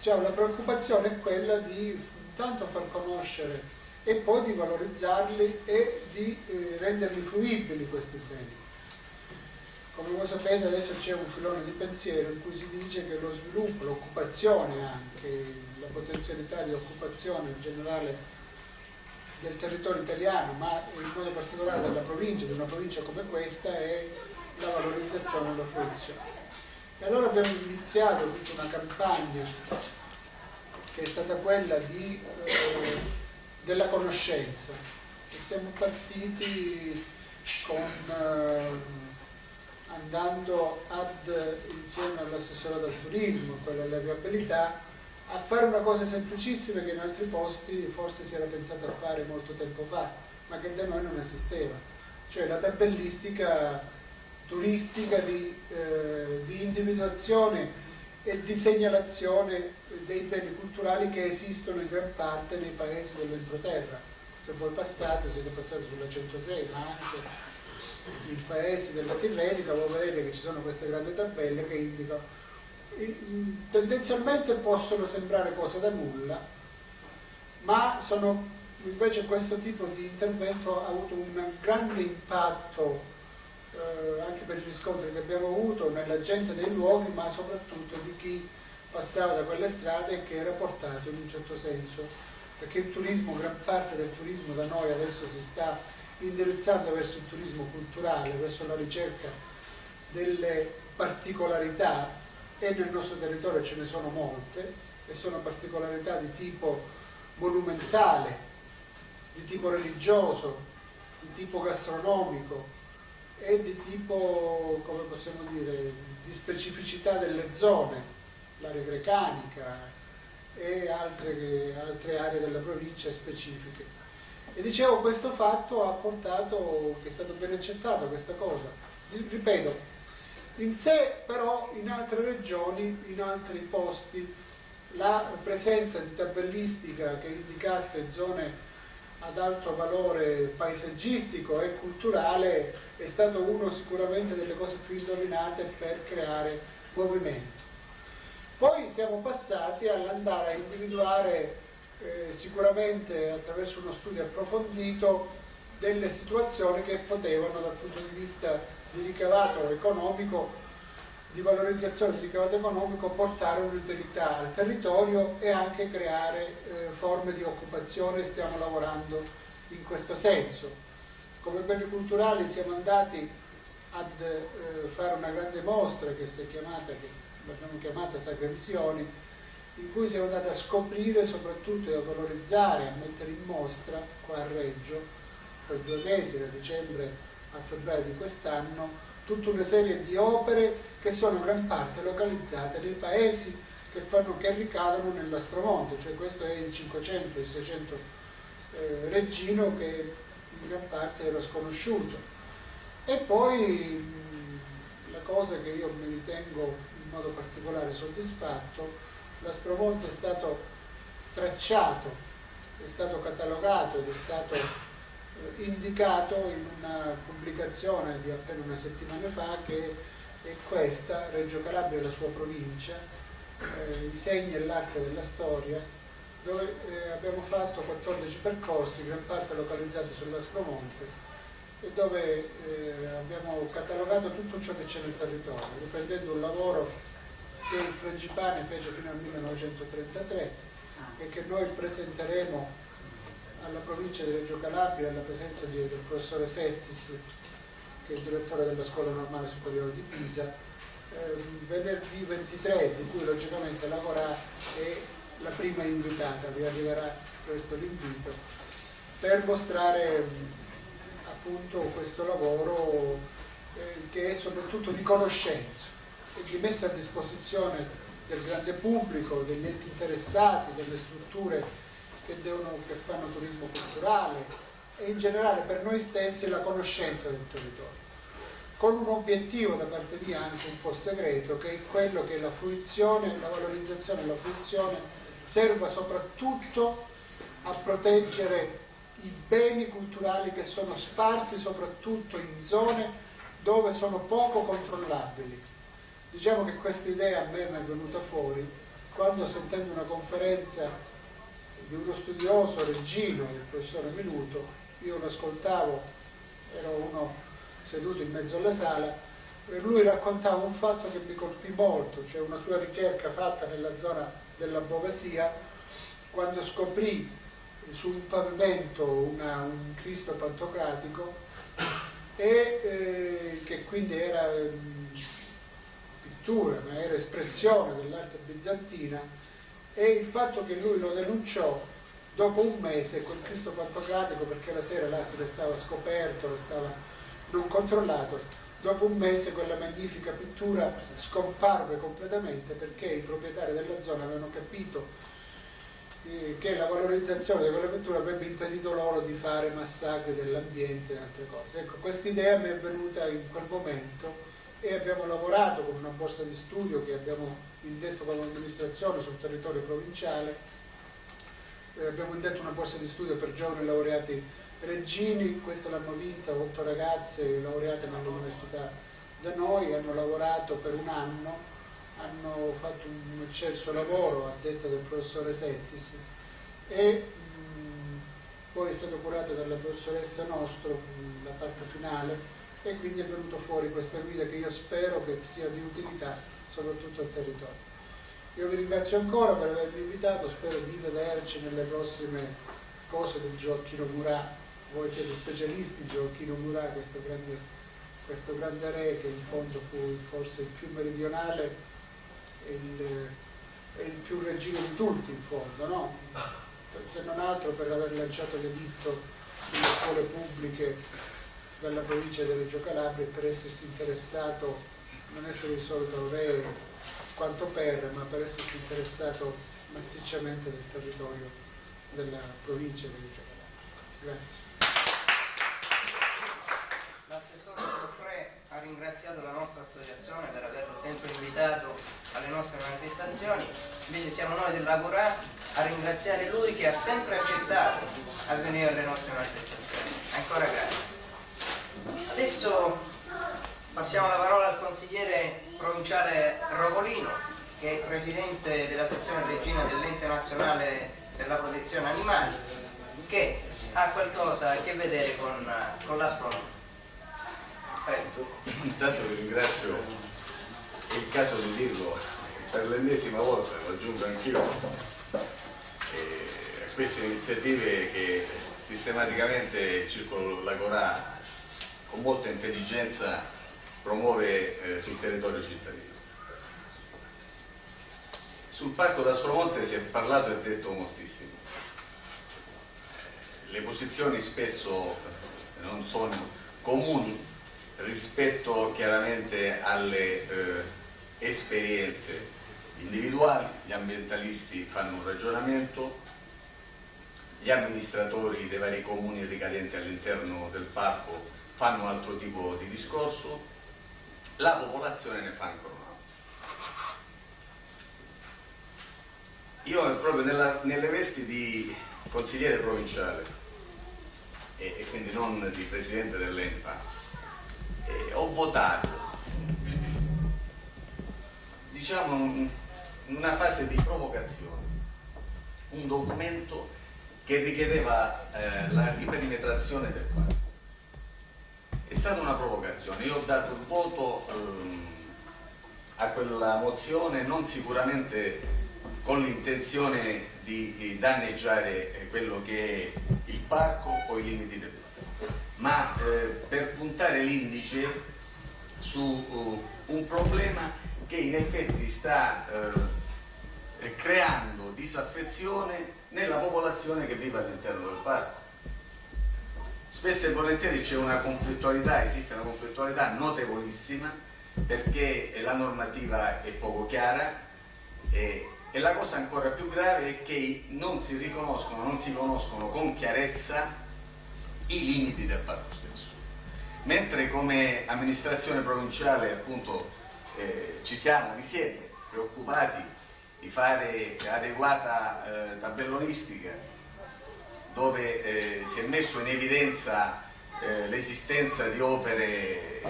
Cioè la preoccupazione è quella di intanto far conoscere e poi di valorizzarli e di eh, renderli fruibili questi beni. Come voi sapete adesso c'è un filone di pensiero in cui si dice che lo sviluppo, l'occupazione anche, la potenzialità di occupazione in generale del territorio italiano, ma in modo particolare della provincia, di una provincia come questa, è la valorizzazione della fruizione. E allora abbiamo iniziato tutta una campagna che è stata quella di eh, della conoscenza, e siamo partiti con, eh, andando ad, insieme all'assessorato al turismo, quella della viabilità, a fare una cosa semplicissima che in altri posti forse si era pensato a fare molto tempo fa, ma che da noi non esisteva, cioè la tabellistica turistica di, eh, di individuazione e di segnalazione dei beni culturali che esistono in gran parte nei paesi dell'entroterra. Se voi passate, siete passati sulla centosei, ma anche in paesi della Tirrenica, voi vedete che ci sono queste grandi tabelle che indicano, tendenzialmente possono sembrare cose da nulla, ma sono, invece questo tipo di intervento ha avuto un grande impatto Eh, anche per i riscontri che abbiamo avuto nella gente dei luoghi, ma soprattutto di chi passava da quelle strade e che era portato in un certo senso, perché il turismo, gran parte del turismo da noi adesso si sta indirizzando verso il turismo culturale, verso la ricerca delle particolarità e nel nostro territorio ce ne sono molte e sono particolarità di tipo monumentale, di tipo religioso, di tipo gastronomico e di tipo, come possiamo dire, di specificità delle zone, l'area grecanica e altre, altre aree della provincia specifiche. E dicevo, questo fatto ha portato, che è stato ben accettata questa cosa, ripeto, in sé però in altre regioni, in altri posti, la presenza di tabellistica che indicasse zone ad alto valore paesaggistico e culturale è stato uno sicuramente delle cose più indovinate per creare movimento. Poi siamo passati all'andare a individuare eh, sicuramente attraverso uno studio approfondito delle situazioni che potevano dal punto di vista di ricavato economico, di valorizzazione di ricavato economico, portare un'utilità al territorio e anche creare eh, forme di occupazione. Stiamo lavorando in questo senso. Come beni culturali siamo andati ad eh, fare una grande mostra che si è chiamata, che l'abbiamo chiamata Sacre Visioni, in cui siamo andati a scoprire soprattutto e a valorizzare, a mettere in mostra qua a Reggio per due mesi, da dicembre a febbraio di quest'anno, tutta una serie di opere che sono in gran parte localizzate nei paesi che, fanno, che ricadono nell'Aspromonte, cioè questo è il cinquecento, il seicento eh, reggino, che in gran parte era sconosciuto. E poi mh, la cosa che io mi ritengo in modo particolare soddisfatto, l'Aspromonte è stato tracciato, è stato catalogato ed è stato indicato in una pubblicazione di appena una settimana fa, che è questa, Reggio Calabria e la sua provincia, eh, i segni e l'arco della storia, dove eh, abbiamo fatto quattordici percorsi, in gran parte localizzati sull'Aspromonte, e dove eh, abbiamo catalogato tutto ciò che c'è nel territorio, riprendendo un lavoro che il Frangipane fece fino al millenovecentotrentatré e che noi presenteremo alla provincia di Reggio Calabria, alla presenza di, del professore Settis, che è il direttore della Scuola Normale Superiore di Pisa, eh, venerdì ventitré, di cui logicamente lavorerà, è la prima invitata, vi arriverà presto l'invito, per mostrare appunto questo lavoro eh, che è soprattutto di conoscenza e di messa a disposizione del grande pubblico, degli enti interessati, delle strutture Che, devono, che fanno turismo culturale e in generale per noi stessi la conoscenza del territorio, con un obiettivo da parte mia anche un po' segreto, che è quello che la fruizione, la valorizzazione e la fruizione serva soprattutto a proteggere i beni culturali che sono sparsi soprattutto in zone dove sono poco controllabili. Diciamo che questa idea a me mi è venuta fuori quando, sentendo una conferenza di uno studioso reggino, il professore Minuto, io lo ascoltavo, ero uno seduto in mezzo alla sala, e lui raccontava un fatto che mi colpì molto, cioè una sua ricerca fatta nella zona della Bovasia, quando scoprì su un pavimento una, un Cristo Pantocratico, e eh, che quindi era mh, pittura, ma era espressione dell'arte bizantina. E il fatto che lui lo denunciò dopo un mese col Cristo Pantocratico, perché la sera là se lo stava scoperto, lo stava non controllato, dopo un mese quella magnifica pittura scomparve completamente, perché i proprietari della zona avevano capito eh, che la valorizzazione di quella pittura avrebbe impedito loro di fare massacri dell'ambiente e altre cose. Ecco, questa idea mi è venuta in quel momento e abbiamo lavorato con una borsa di studio che abbiamo indetto con l'amministrazione sul territorio provinciale, eh, abbiamo indetto una borsa di studio per giovani laureati reggini, questa l'hanno vinta otto ragazze laureate nell'università da noi, hanno lavorato per un anno, hanno fatto un eccelso lavoro a detta del professore Settis, e mh, poi è stato curato dalla professoressa Nostro mh, la parte finale, e quindi è venuto fuori questa guida che io spero che sia di utilità soprattutto al territorio. Io vi ringrazio ancora per avermi invitato, spero di vederci nelle prossime cose del Gioacchino Murat. Voi siete specialisti di Gioacchino Murat, questo grande, questo grande re che in fondo fu forse il più meridionale è il, è il più regino di tutti in fondo, no? Se non altro per aver lanciato l'editto sulle scuole pubbliche dalla provincia di Reggio Calabria, per essersi interessato, non essere di solito re quanto per, ma per essersi interessato massicciamente del territorio della provincia di Reggio Calabria. Grazie. L'assessore Gioffrè ha ringraziato la nostra associazione per averlo sempre invitato alle nostre manifestazioni, invece siamo noi dell'Agorà a ringraziare lui che ha sempre accettato a venire alle nostre manifestazioni. Ancora grazie. Adesso passiamo la parola al consigliere provinciale Rogolino, che è presidente della sezione regina dell'Ente Nazionale per la Protezione Animali, che ha qualcosa a che vedere con, con l'Aspromonte. Prego. Intanto vi ringrazio, è il caso di dirlo per l'ennesima volta, lo aggiungo anch'io, a queste iniziative che sistematicamente Circolo l'Agorà con molta intelligenza promuove eh, sul territorio cittadino. Sul parco d'Aspromonte si è parlato e detto moltissimo, le posizioni spesso non sono comuni rispetto chiaramente alle eh, esperienze individuali. Gli ambientalisti fanno un ragionamento, gli amministratori dei vari comuni ricadenti all'interno del parco fanno un altro tipo di discorso, la popolazione ne fa ancora un altro. Io proprio nella, nelle vesti di consigliere provinciale e, e quindi non di presidente dell'E N P A, Eh, ho votato, diciamo, in un, una fase di provocazione, un documento che richiedeva eh, la riperimetrazione del parco. È stata una provocazione, io ho dato il voto ehm, a quella mozione non sicuramente con l'intenzione di, di danneggiare quello che è il parco o i limiti del parco, ma eh, per puntare l'indice su uh, un problema che in effetti sta eh, creando disaffezione nella popolazione che vive all'interno del parco. Spesso e volentieri c'è una conflittualità, esiste una conflittualità notevolissima, perché la normativa è poco chiara e, e la cosa ancora più grave è che non si riconoscono, non si conoscono con chiarezza i limiti del parco stesso, mentre come amministrazione provinciale appunto eh, ci siamo, vi siete preoccupati di fare adeguata eh, tabellonistica dove eh, si è messo in evidenza eh, l'esistenza di opere eh,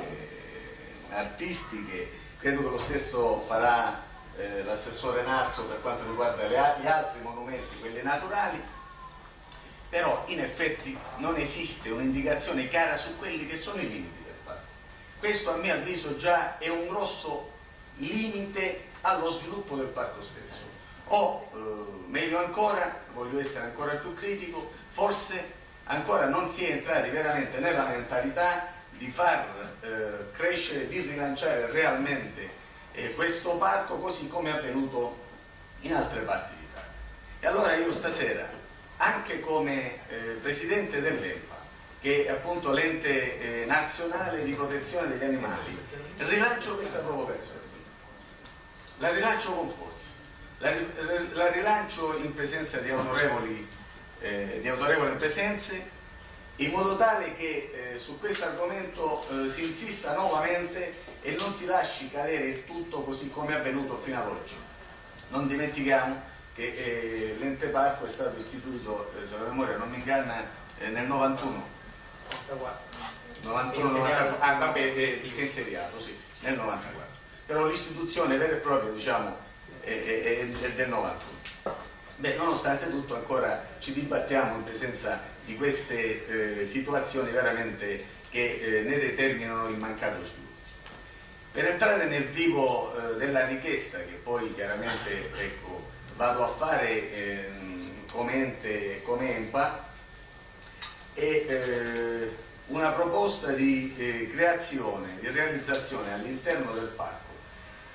artistiche. Credo che lo stesso farà eh, l'assessore Nasso per quanto riguarda le, gli altri monumenti, quelli naturali. Però in effetti non esiste un'indicazione chiara su quelli che sono i limiti del parco. Questo a mio avviso già è un grosso limite allo sviluppo del parco stesso. O eh, meglio ancora, voglio essere ancora più critico, forse ancora non si è entrati veramente nella mentalità di far eh, crescere, di rilanciare realmente eh, questo parco così come è avvenuto in altre parti d'Italia. E allora io stasera, anche come eh, presidente dell'E N P A, che è appunto l'ente eh, nazionale di protezione degli animali, rilancio questa provocazione, la rilancio con forza, la, la rilancio in presenza di autorevoli, eh, di autorevoli presenze, in modo tale che eh, su questo argomento eh, si insista nuovamente e non si lasci cadere il tutto così come è avvenuto fino ad oggi. Non dimentichiamo che eh, l'ente parco è stato istituito, eh, se la memoria non mi inganna, eh, nel novantuno. novantuno, novantaquattro. Ah, vabbè, eh, si è insediato, sì, nel novantaquattro. Però l'istituzione vera e propria, diciamo, è, è, è del novantuno. Beh, nonostante tutto ancora ci dibattiamo in presenza di queste eh, situazioni veramente che eh, ne determinano il mancato sviluppo. Per entrare nel vivo eh, della richiesta, che poi chiaramente, ecco, vado a fare eh, come ente, come E N P A, e eh, una proposta di eh, creazione, di realizzazione all'interno del parco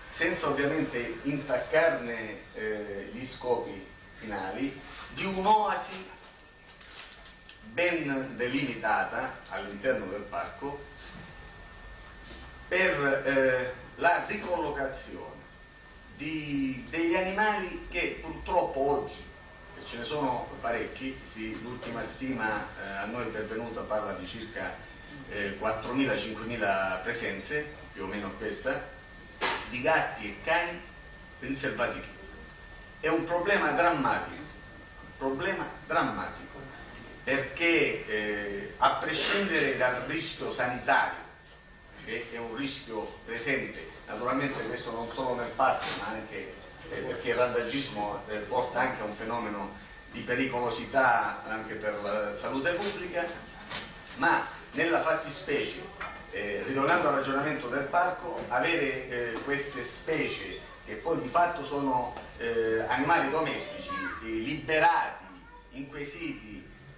senza ovviamente intaccarne eh, gli scopi finali, di un'oasi ben delimitata all'interno del parco per eh, la ricollocazione di, degli animali che purtroppo oggi, e ce ne sono parecchi, sì, l'ultima stima eh, a noi pervenuta parla di circa eh, quattromila-cinquemila presenze, più o meno questa, di gatti e cani inselvatichi. È un problema drammatico, un problema drammatico perché eh, a prescindere dal rischio sanitario, che è un rischio presente, naturalmente questo non solo nel parco ma anche eh, perché il randagismo eh, porta anche a un fenomeno di pericolosità anche per la salute pubblica, ma nella fattispecie, eh, ritornando al ragionamento del parco, avere eh, queste specie che poi di fatto sono eh, animali domestici, eh, liberati, inquisiti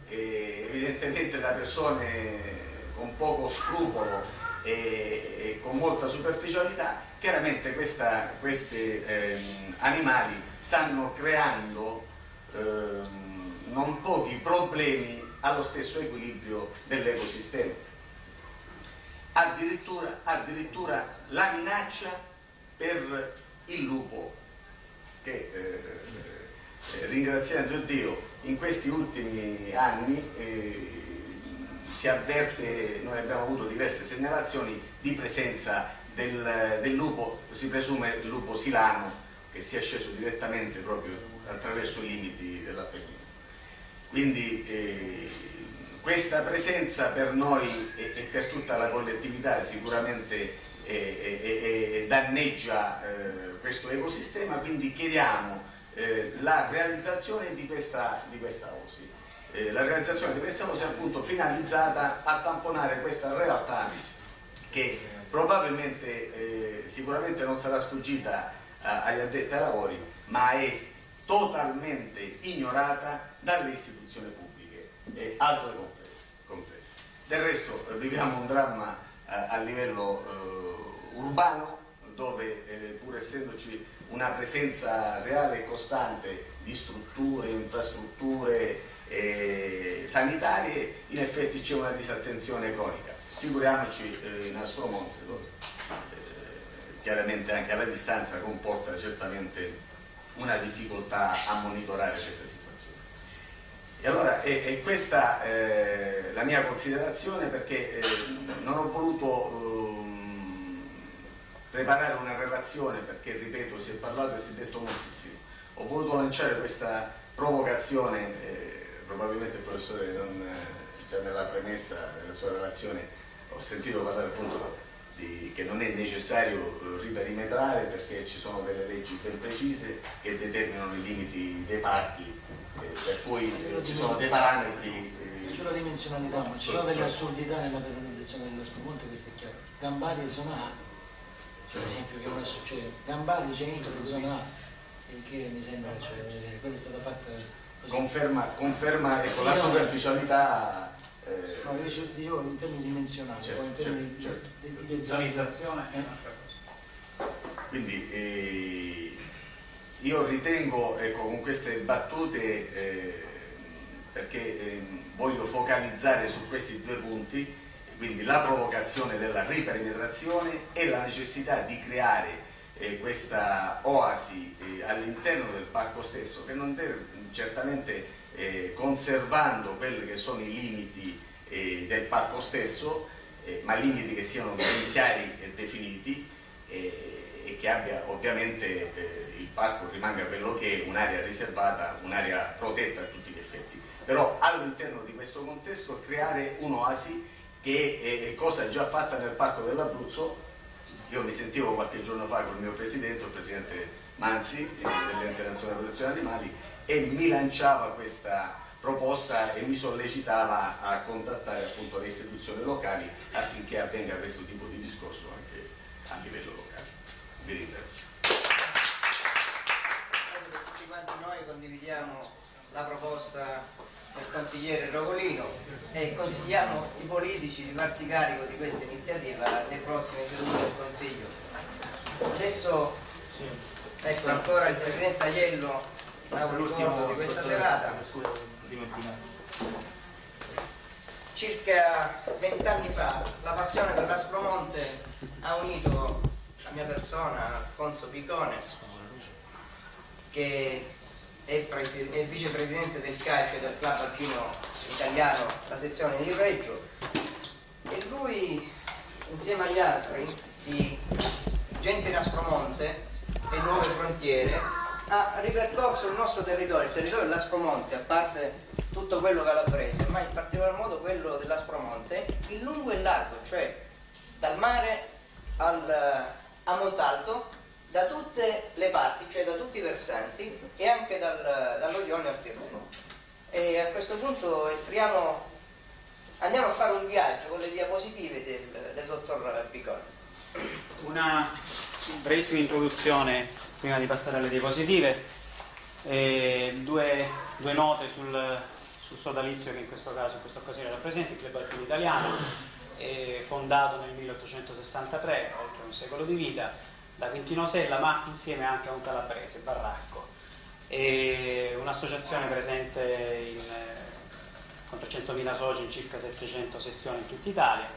eh, evidentemente da persone con poco scrupolo e con molta superficialità, chiaramente questa, questi ehm, animali stanno creando ehm, non pochi problemi allo stesso equilibrio dell'ecosistema, addirittura, addirittura la minaccia per il lupo che eh, ringraziando Dio in questi ultimi anni eh, si avverte, noi abbiamo avuto diverse segnalazioni di presenza del, del lupo, si presume il lupo silano, che sia sceso direttamente proprio attraverso i limiti dell'Appennino. Quindi eh, questa presenza per noi e, e per tutta la collettività sicuramente eh, eh, eh, danneggia eh, questo ecosistema, quindi chiediamo eh, la realizzazione di questa, di questa osi. Eh, la realizzazione di questa cosa è appunto finalizzata a tamponare questa realtà che probabilmente eh, sicuramente non sarà sfuggita eh, agli addetti ai lavori, ma è totalmente ignorata dalle istituzioni pubbliche e altre comprese. Del resto eh, viviamo un dramma eh, a livello eh, urbano, dove eh, pur essendoci una presenza reale e costante di strutture, infrastrutture e sanitarie, in effetti c'è una disattenzione cronica, figuriamoci eh, in Aspromonte dove eh, chiaramente anche alla distanza comporta certamente una difficoltà a monitorare questa situazione. E allora è, è questa eh, la mia considerazione, perché eh, non ho voluto eh, preparare una relazione perché, ripeto, si è parlato e si è detto moltissimo, ho voluto lanciare questa provocazione eh, probabilmente il professore non, già nella premessa della sua relazione ho sentito parlare appunto di, che non è necessario riperimetrare perché ci sono delle leggi ben precise che determinano i limiti dei parchi, eh, per cui eh, ci sono dei parametri eh, sulla dimensionalità, ma ci sono delle assurdità nella penalizzazione dell'Aspromonte, questo è chiaro. Gambarie è zona A, per esempio, che non cioè, Gambarie centro in zona A, il che mi sembra, cioè, quella è stata fatta Conferma, conferma ecco, sì, la superficialità. No, eh, no io dicevo in termini dimensionali, certo, in termini certo, di, certo. di, di zonizzazione è un'altra cosa. Quindi eh, io ritengo, ecco, con queste battute, eh, perché eh, voglio focalizzare su questi due punti, quindi la provocazione della riperimetrazione e la necessità di creare eh, questa oasi eh, all'interno del parco stesso, che non deve certamente eh, conservando quelli che sono i limiti eh, del parco stesso, eh, ma limiti che siano ben chiari e definiti eh, e che abbia ovviamente eh, il parco rimanga quello che è, un'area riservata, un'area protetta a tutti gli effetti, però all'interno di questo contesto creare un'oasi, che è cosa già fatta nel parco dell'Abruzzo. Io mi sentivo qualche giorno fa con il mio presidente, il presidente Manzi eh, dell'Ente Nazionale di Protezione Animali, e mi lanciava questa proposta e mi sollecitava a contattare appunto le istituzioni locali affinché avvenga questo tipo di discorso anche a livello locale. Vi ringrazio. Tutti quanti noi condividiamo la proposta del consigliere Rogolino e consigliamo i politici di farsi carico di questa iniziativa nelle prossime sedute del Consiglio. Adesso, ecco, ancora il Presidente Aiello dà un ricordo di questa serata. Circa vent'anni fa la passione per l'Aspromonte ha unito la mia persona, Alfonso Picone, che è il, è il vicepresidente del C A I, cioè del club alpino italiano, la sezione di Reggio, e lui insieme agli altri di Gente in Aspromonte e Nuove Frontiere ha ripercorso il nostro territorio, il territorio dell'Aspromonte, a parte tutto quello calabrese, ma in particolar modo quello dell'Aspromonte, in lungo e largo, cioè dal mare al, a Montalto, da tutte le parti, cioè da tutti i versanti, e anche dal, dall'Odione al Tirolo. E a questo punto entriamo, andiamo a fare un viaggio con le diapositive del, del dottor Picone. Una brevissima introduzione prima di passare alle diapositive, e due, due note sul, sul sodalizio che in questo caso, in questa occasione rappresenta il Club Alpino Italiano, eh, fondato nel milleottocentosessantatré, oltre un secolo di vita, da Quintino Sella, ma insieme anche a un calabrese, Barracco. Un'associazione presente in, eh, con trecentomila soci in circa settecento sezioni in tutta Italia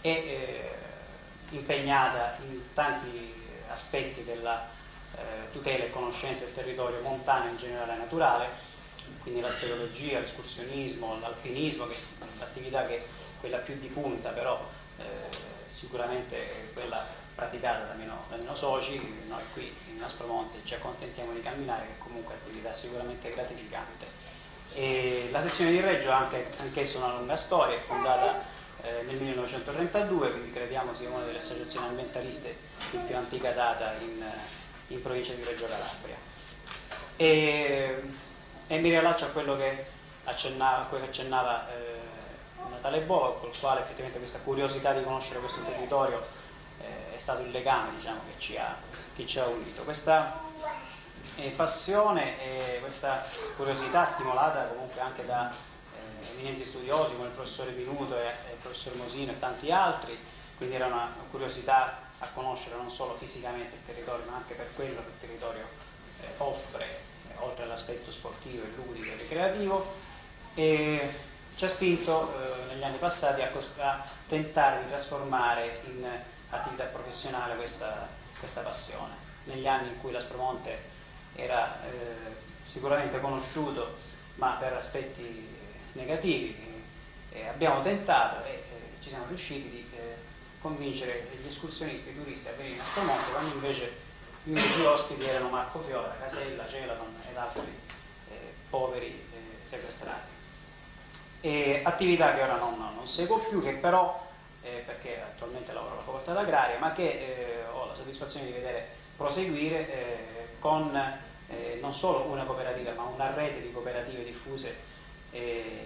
e eh, impegnata in tanti aspetti della eh, tutela e conoscenza del territorio montano in generale naturale, quindi la speleologia, l'escursionismo, l'alpinismo, che è l'attività che è quella più di punta, però eh, sicuramente quella praticata da meno, da meno soci. Noi qui in Aspromonte ci accontentiamo di camminare, che comunque è attività sicuramente gratificante. E la sezione di Reggio ha anche, anch'essa una lunga storia, è fondata eh, nel millenovecentotrentadue, quindi crediamo sia una delle associazioni ambientaliste di più antica data in, in provincia di Reggio Calabria. E, e mi riallaccio a quello che accennava, a quello che accennava eh, Natale Bova, col quale effettivamente questa curiosità di conoscere questo territorio è stato il legame, diciamo, che ci ha, che ci ha unito. Questa eh, passione e questa curiosità, stimolata comunque anche da eh, eminenti studiosi come il professore Minuto e, e il professor Musolino e tanti altri, quindi era una curiosità a conoscere non solo fisicamente il territorio, ma anche per quello che il territorio eh, offre, eh, oltre all'aspetto sportivo e ludico e ricreativo, e ci ha spinto eh, negli anni passati a, a tentare di trasformare in attività professionale questa, questa passione. Negli anni in cui l'Aspromonte era eh, sicuramente conosciuto, ma per aspetti negativi, eh, abbiamo tentato e eh, ci siamo riusciti di eh, convincere gli escursionisti e i turisti a venire in Aspromonte, quando invece gli unici ospiti erano Marco Fiora, Casella, Celaman ed altri eh, poveri eh, sequestrati. E attività che ora non, non seguo più, che però Eh, perché attualmente lavoro alla facoltà d'agraria, ma che eh, ho la soddisfazione di vedere proseguire eh, con eh, non solo una cooperativa, ma una rete di cooperative diffuse eh,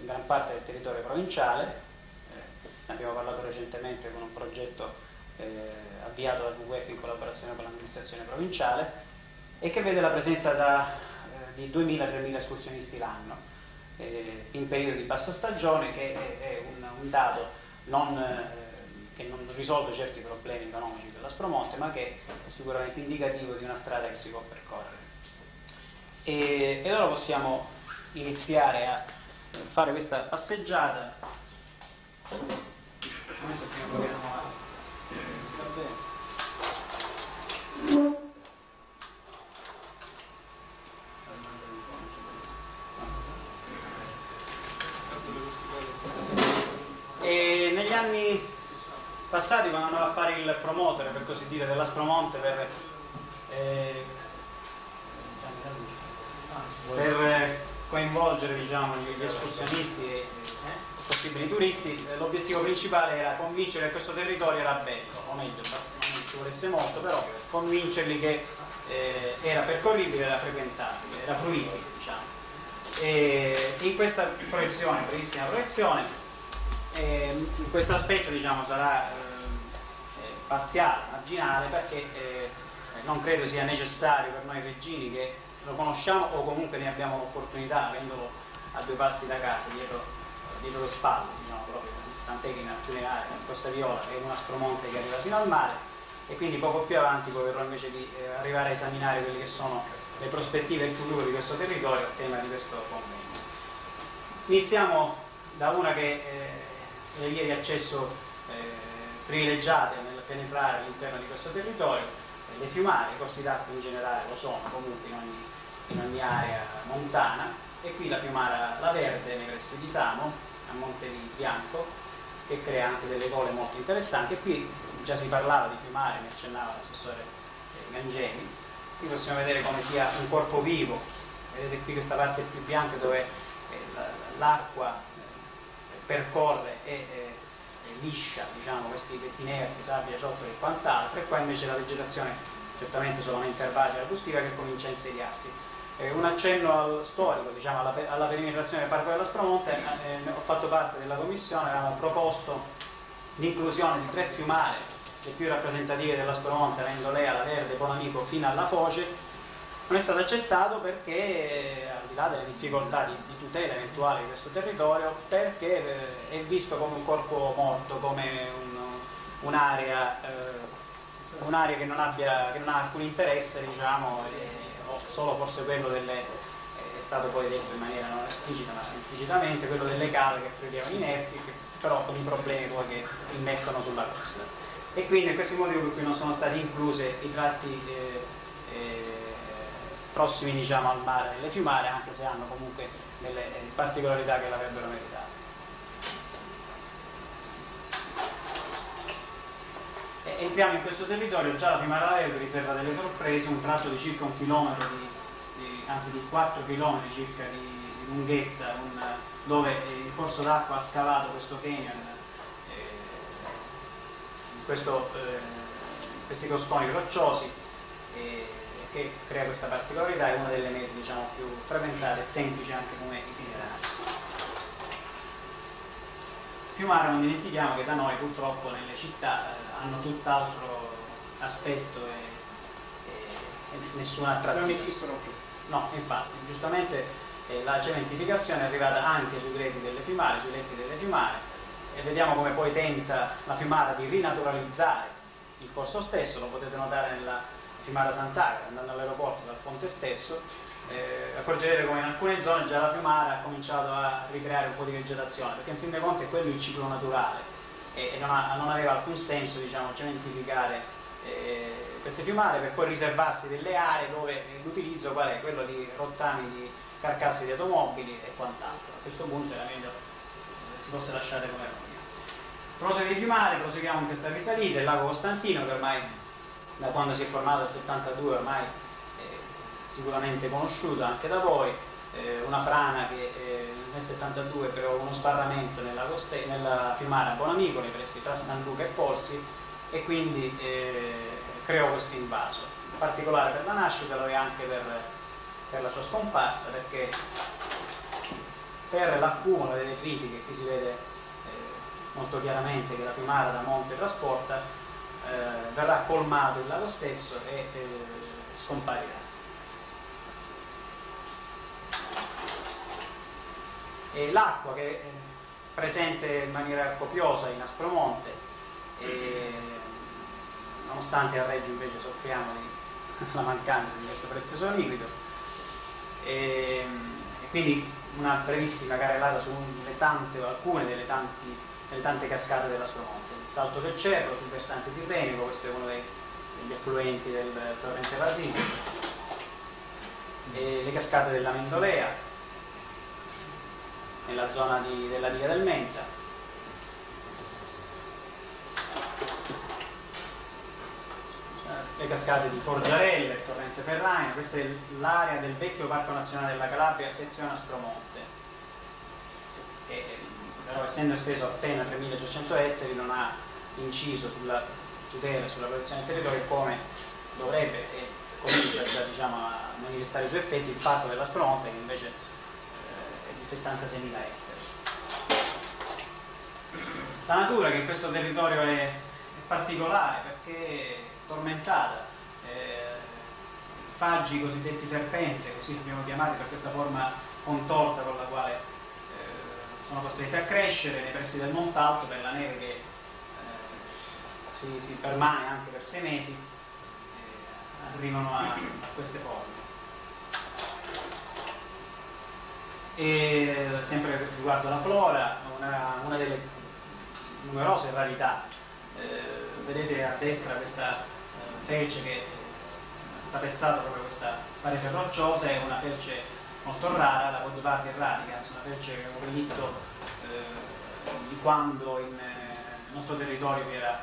in gran parte del territorio provinciale. Eh, ne abbiamo parlato recentemente con un progetto eh, avviato dal W W F in collaborazione con l'amministrazione provinciale, e che vede la presenza da, eh, di duemila a tremila escursionisti l'anno, eh, in periodo di bassa stagione, che è, è un, un dato Non, eh, che non risolve certi problemi economici dell'Aspromonte, ma che è sicuramente indicativo di una strada che si può percorrere. E, e allora possiamo iniziare a fare questa passeggiata. E negli anni passati, quando andava a fare il promotore, per così dire, dell'Aspromonte per, eh, per coinvolgere, diciamo, gli escursionisti e eh, possibili turisti, l'obiettivo principale era convincere che questo territorio era bello, o meglio, non ci volesse molto, però convincerli che eh, era percorribile, era frequentabile, era fruibile, diciamo. E in questa proiezione, brevissima proiezione, Eh, questo aspetto, diciamo, sarà eh, parziale, marginale, perché eh, non credo sia necessario per noi reggini, che lo conosciamo o comunque ne abbiamo l'opportunità avendolo a due passi da casa, dietro, dietro le spalle, diciamo, proprio, tant'è che in alcune aree, in Costa Viola, è un Aspromonte che arriva sino al mare, e quindi poco più avanti potrò invece di eh, arrivare a esaminare quelle che sono le prospettive e il futuro di questo territorio a tema di questo convegno. Iniziamo da una che eh, è le vie di accesso eh, privilegiate nel penetrare all'interno di questo territorio, eh, le fiumare, i corsi d'acqua in generale lo sono comunque in ogni, in ogni area montana, e qui la fiumara La Verde nei pressi di Samo, a Monte di Bianco, che crea anche delle gole molto interessanti. E qui già si parlava di fiumare, mi accennava l'assessore Gangemi. Qui possiamo vedere come sia un corpo vivo, vedete qui questa parte più bianca dove l'acqua percorre e liscia, diciamo, questi, questi nerti, sabbia, ciottoli e quant'altro, e qua invece la vegetazione certamente solamente erbacea e arbustiva che comincia a insediarsi. Eh, un accenno al storico, diciamo, alla, alla perimetrazione del Parco dell'Aspromonte. Eh, ho fatto parte della commissione, avevamo proposto l'inclusione di tre fiumare, le più rappresentative dell'Aspromonte, Vendolea, La Verde, Bonamico fino alla Foce. Non è stato accettato perché, al di là delle difficoltà di, di tutela eventuale di questo territorio, perché è visto come un corpo morto, come un'area un eh, un'area che non abbia, che non ha alcun interesse, diciamo, eh, solo forse quello delle, è stato poi detto in maniera non esplicita ma implicitamente, quello delle cave che fruitivano inerti, che però con i problemi poi che innescono sulla costa. E quindi è questo il motivo per cui non sono stati incluse i tratti eh, eh, prossimi, diciamo, al mare delle fiumare, anche se hanno comunque delle particolarità che l'avrebbero meritato. Entriamo in questo territorio, già la Fiumara La Verde riserva delle sorprese, un tratto di circa un chilometro, di, di, anzi di quattro chilometri circa di, di lunghezza, un, dove il corso d'acqua ha scavato questo canyon, eh, questo, eh, questi costoni rocciosi, eh, che crea questa particolarità, è una delle mete, diciamo, più frequentate e semplici anche come itinerario. Fiumare, non dimentichiamo che da noi purtroppo nelle città hanno tutt'altro aspetto e, e, e nessuna attrattiva. Non esistono più. No, infatti, giustamente eh, la cementificazione è arrivata anche sui greti delle fiumare, sui letti delle fiumare, e vediamo come poi tenta la fiumara di rinaturalizzare il corso stesso. Lo potete notare nella fiumara Sant'Agata, andando all'aeroporto dal ponte stesso. Eh, accorgete come in alcune zone già la fiumara ha cominciato a ricreare un po' di vegetazione, perché in fin dei conti è quello il ciclo naturale, e, e non, ha, non aveva alcun senso, diciamo, cementificare eh, queste fiumare per poi riservarsi delle aree dove l'utilizzo qual è? Quello di rottami, di carcasse di automobili e quant'altro. A questo punto era meglio eh, si fosse lasciare come rogne. Prosegue di fiumare, proseguiamo in questa risalita, il lago Costantino, che ormai da quando si è formato nel settantadue ormai sicuramente conosciuta anche da voi, eh, una frana che eh, nel settantadue creò uno sbarramento nella, nella fiumara Bonamico, nei pressi tra San Luca e Polsi, e quindi eh, creò questo invaso, in particolare per la nascita, lo è anche per, per la sua scomparsa, perché per l'accumulo delle detriti, che qui si vede eh, molto chiaramente che la fiumara da monte trasporta, eh, verrà colmato il lago stesso e eh, scomparirà. L'acqua, che è presente in maniera copiosa in Aspromonte, e nonostante a Reggio invece soffriamo la mancanza di questo prezioso liquido, e quindi una brevissima carrellata su le tante, alcune delle, tanti, delle tante cascate dell'Aspromonte. Il Salto del Cerro sul versante tirrenico, questo è uno dei, degli affluenti del torrente Vasino, le cascate della Mendolea nella zona di, della diga del Menta, le cascate di Forgiarelle, il torrente Ferraina. Questa è l'area del vecchio Parco Nazionale della Calabria, sezione Aspromonte, che però, essendo esteso appena tremilatrecento ettari, non ha inciso sulla tutela e sulla protezione del territorio come dovrebbe, e comincia già, diciamo, a manifestare i suoi effetti il Parco dell'Aspromonte, che invece settantaseimila ettari. La natura che in questo territorio è, è particolare, perché tormentata, eh, faggi cosiddetti serpente, così li abbiamo chiamati per questa forma contorta con la quale eh, sono costretti a crescere nei pressi del Montalto per la neve che eh, si, si permane anche per sei mesi, eh, arrivano a, a queste forme. E sempre riguardo alla flora, una, una delle numerose varietà, eh, vedete a destra questa eh, felce che è tappezzata, proprio questa parete rocciosa, è una felce molto rara, la Codobardi radicans, una felce che è un relitto eh, di quando in, nel nostro territorio vi era,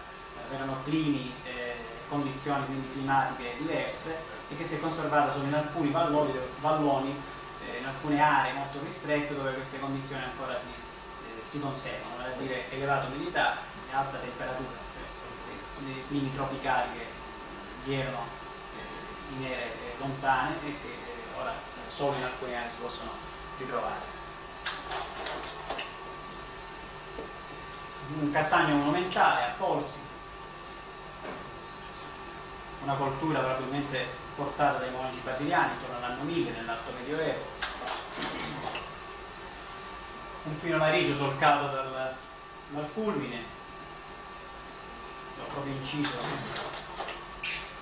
erano climi e eh, condizioni quindi climatiche diverse, e che si è conservata solo in alcuni valloni, valloni in alcune aree molto ristrette dove queste condizioni ancora si, eh, si conservano, vale a dire elevata umidità e alta temperatura, cioè nei climi tropicali che vi erano eh, in ere eh, lontane e che eh, ora eh, solo in alcune aree si possono ritrovare. Un castagno monumentale a Polsi, una coltura probabilmente portata dai monaci basiliani intorno all'anno mille nell'Alto Medioevo. Un pino narigio solcato dal, dal fulmine, cioè proprio inciso,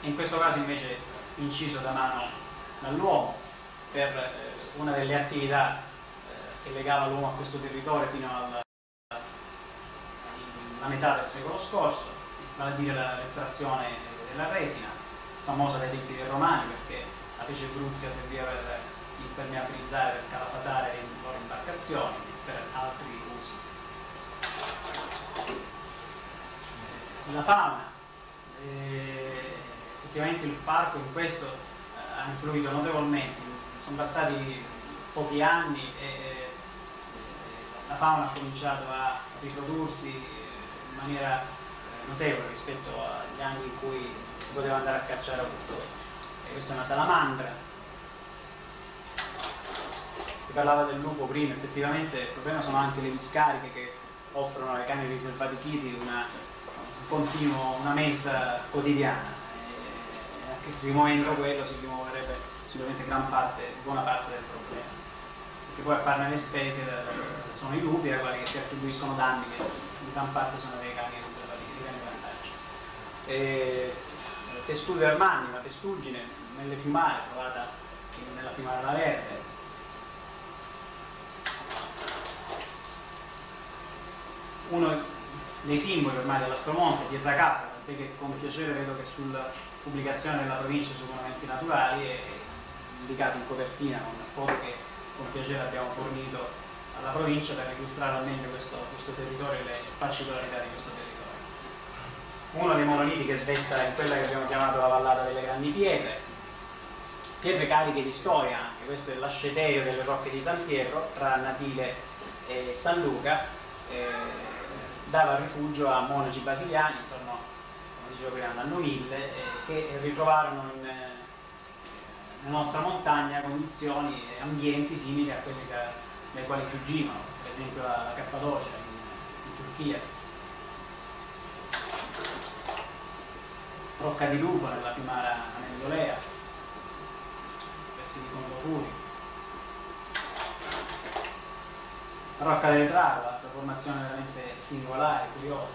e in questo caso invece inciso da mano dall'uomo, per eh, una delle attività eh, che legava l'uomo a questo territorio fino alla, alla metà del secolo scorso, vale a dire l'estrazione della resina, famosa dai tempi dei romani, perché la fece Bruzia serviva per impermeabilizzare, per calafatare le loro imbarcazioni e per altri usi. La fauna, eh, effettivamente il parco in questo eh, ha influito notevolmente, sono bastati pochi anni e eh, la fauna ha cominciato a riprodursi in maniera eh, notevole rispetto agli anni in cui si poteva andare a cacciare ovunque. E questa è una salamandra. Si parlava del lupo prima, effettivamente il problema sono anche le discariche che offrono ai cani riservati chiti una, un continuo, una mensa quotidiana, e anche rimuovendo quello si rimuoverebbe sicuramente gran parte, buona parte del problema, perché poi a farne le spese sono i lupi, ai quali si attribuiscono danni che in gran parte sono dei cani riservati chiti, dei cani vantaggi. E testudo armani, una testuggine nelle fiumare, trovata in, nella fiumara della Verde. Uno dei simboli ormai dell'Aspromonte, pietra capra, tant'è che con piacere vedo che sulla pubblicazione della provincia sui monumenti naturali è indicato in copertina con una foto che con piacere abbiamo fornito alla provincia per illustrare al meglio questo, questo territorio e le particolarità di questo territorio. Uno dei monoliti che svetta in quella che abbiamo chiamato la vallata delle grandi pietre, pietre cariche di storia anche, questo è l'asceterio delle rocche di San Pietro tra Natile e San Luca, eh, dava rifugio a monaci basiliani intorno, come dicevo prima, all'anno mille, eh, che ritrovarono in, eh, nella nostra montagna condizioni e ambienti simili a quelli che, dai quali fuggivano, per esempio la Cappadocia in, in Turchia. Rocca di Lupa nella fiumara Anendolea, versi di Condofuri. Rocca del Drago, altra formazione veramente singolare, curiosa.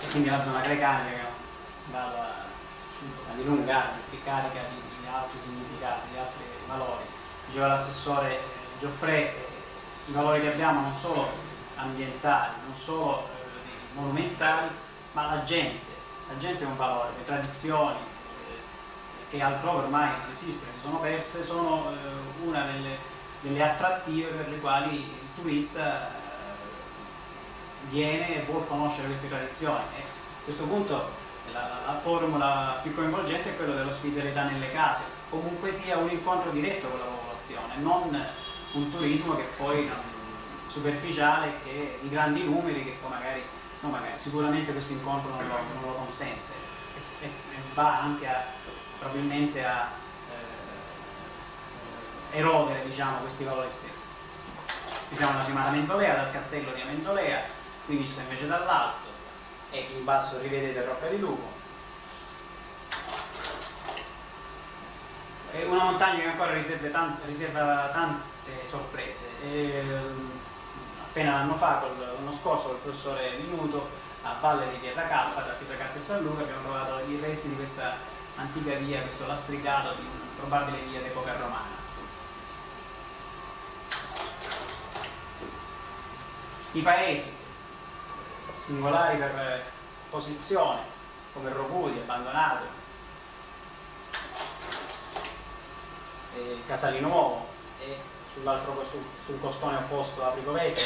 E quindi la zona grecanica che dalla dilungata, che carica di, di altri significati, di altri valori. Diceva l'assessore Gioffrè, i valori che abbiamo non solo ambientali, non solo monumentali, ma la gente, la gente è un valore, le tradizioni eh, che altrove ormai non esistono, si sono perse, sono eh, una delle, delle attrattive per le quali il turista eh, viene e vuol conoscere queste tradizioni. E a questo punto la, la formula più coinvolgente è quella dell'ospitalità nelle case, comunque sia un incontro diretto con la popolazione, non un turismo che poi no, superficiale, che di grandi numeri che poi magari No, magari, sicuramente questo incontro non lo, non lo consente, e, e va anche a, probabilmente a eh, erodere, diciamo, questi valori stessi. Qui siamo nella prima Amendolea, dal castello di Amendolea, qui visto invece dall'alto, e in basso rivedete Rocca di Lupo. È una montagna che ancora riserva tante, riserva tante sorprese. E, appena l'anno fa, l'anno scorso, col professore Minuto, a Valle di Pietra K, tra Pietra K e San Luca, abbiamo trovato i resti di questa antica via, questo lastricato di una probabile via d'epoca romana. I paesi, singolari per posizione, come Roghudi, abbandonato, e Casalinuovo e sull'altro sul costone opposto a Pricovecchio,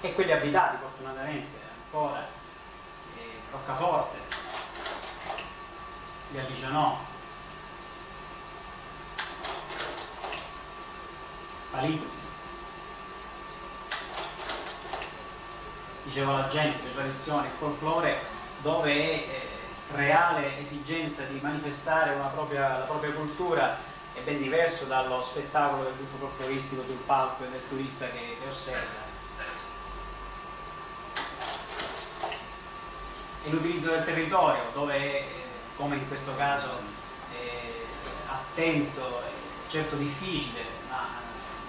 e quelli abitati fortunatamente ancora, e Roccaforte, gli Alvigianò, Palizzi. Dicevo la gente, le tradizioni, il folklore, dove è eh, reale esigenza di manifestare una propria, la propria cultura, è ben diverso dallo spettacolo del gruppo folkloristico sul palco e del turista che, che osserva. E l'utilizzo del territorio, dove è, eh, come in questo caso, eh, attento, eh, certo difficile, ma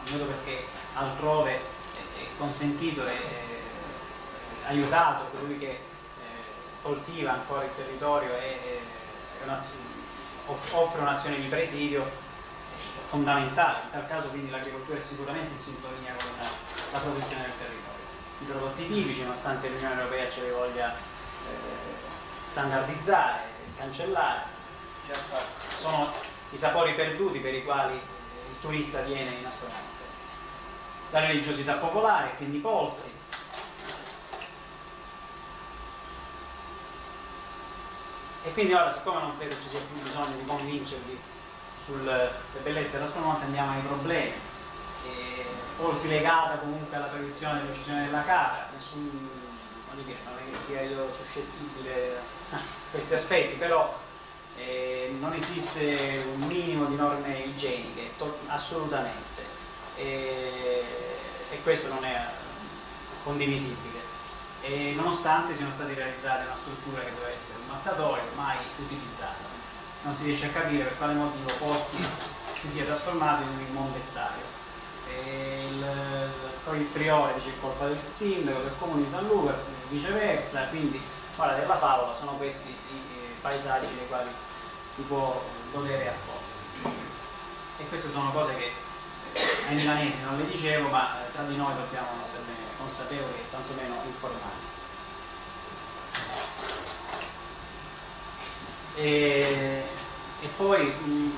non perché altrove è, è consentito e aiutato colui che eh, coltiva ancora il territorio e, e una, offre un'azione di presidio fondamentale. In tal caso quindi l'agricoltura è sicuramente in sintonia con la, la protezione del territorio. I prodotti tipici, nonostante l'Unione Europea ce li voglia eh, standardizzare, cancellare, sono i sapori perduti per i quali il turista viene in Aspromonte. La religiosità popolare, quindi Polsi, e quindi ora, siccome non credo ci sia più bisogno di convincervi sulle bellezze dell'Aspromonte, andiamo ai problemi. E Polsi legata comunque alla tradizione dell'uccisione della capra, nessun, voglio dire, non è che sia io suscettibile a questi aspetti, però eh, non esiste un minimo di norme igieniche, assolutamente, e, e questo non è condivisibile. E nonostante siano state realizzate una struttura che doveva essere un mattatoio, mai utilizzata, non si riesce a capire per quale motivo Polsi si sia trasformato in un immondezzario. Il, poi il priore dice colpa del sindaco, del comune di San Luca, viceversa. Quindi, guarda, della favola sono questi i paesaggi dei quali si può dovere a Polsi. E queste sono cose che ai milanesi non le dicevo, ma tra di noi dobbiamo esserne consapevoli e tantomeno informati. E, e poi mh,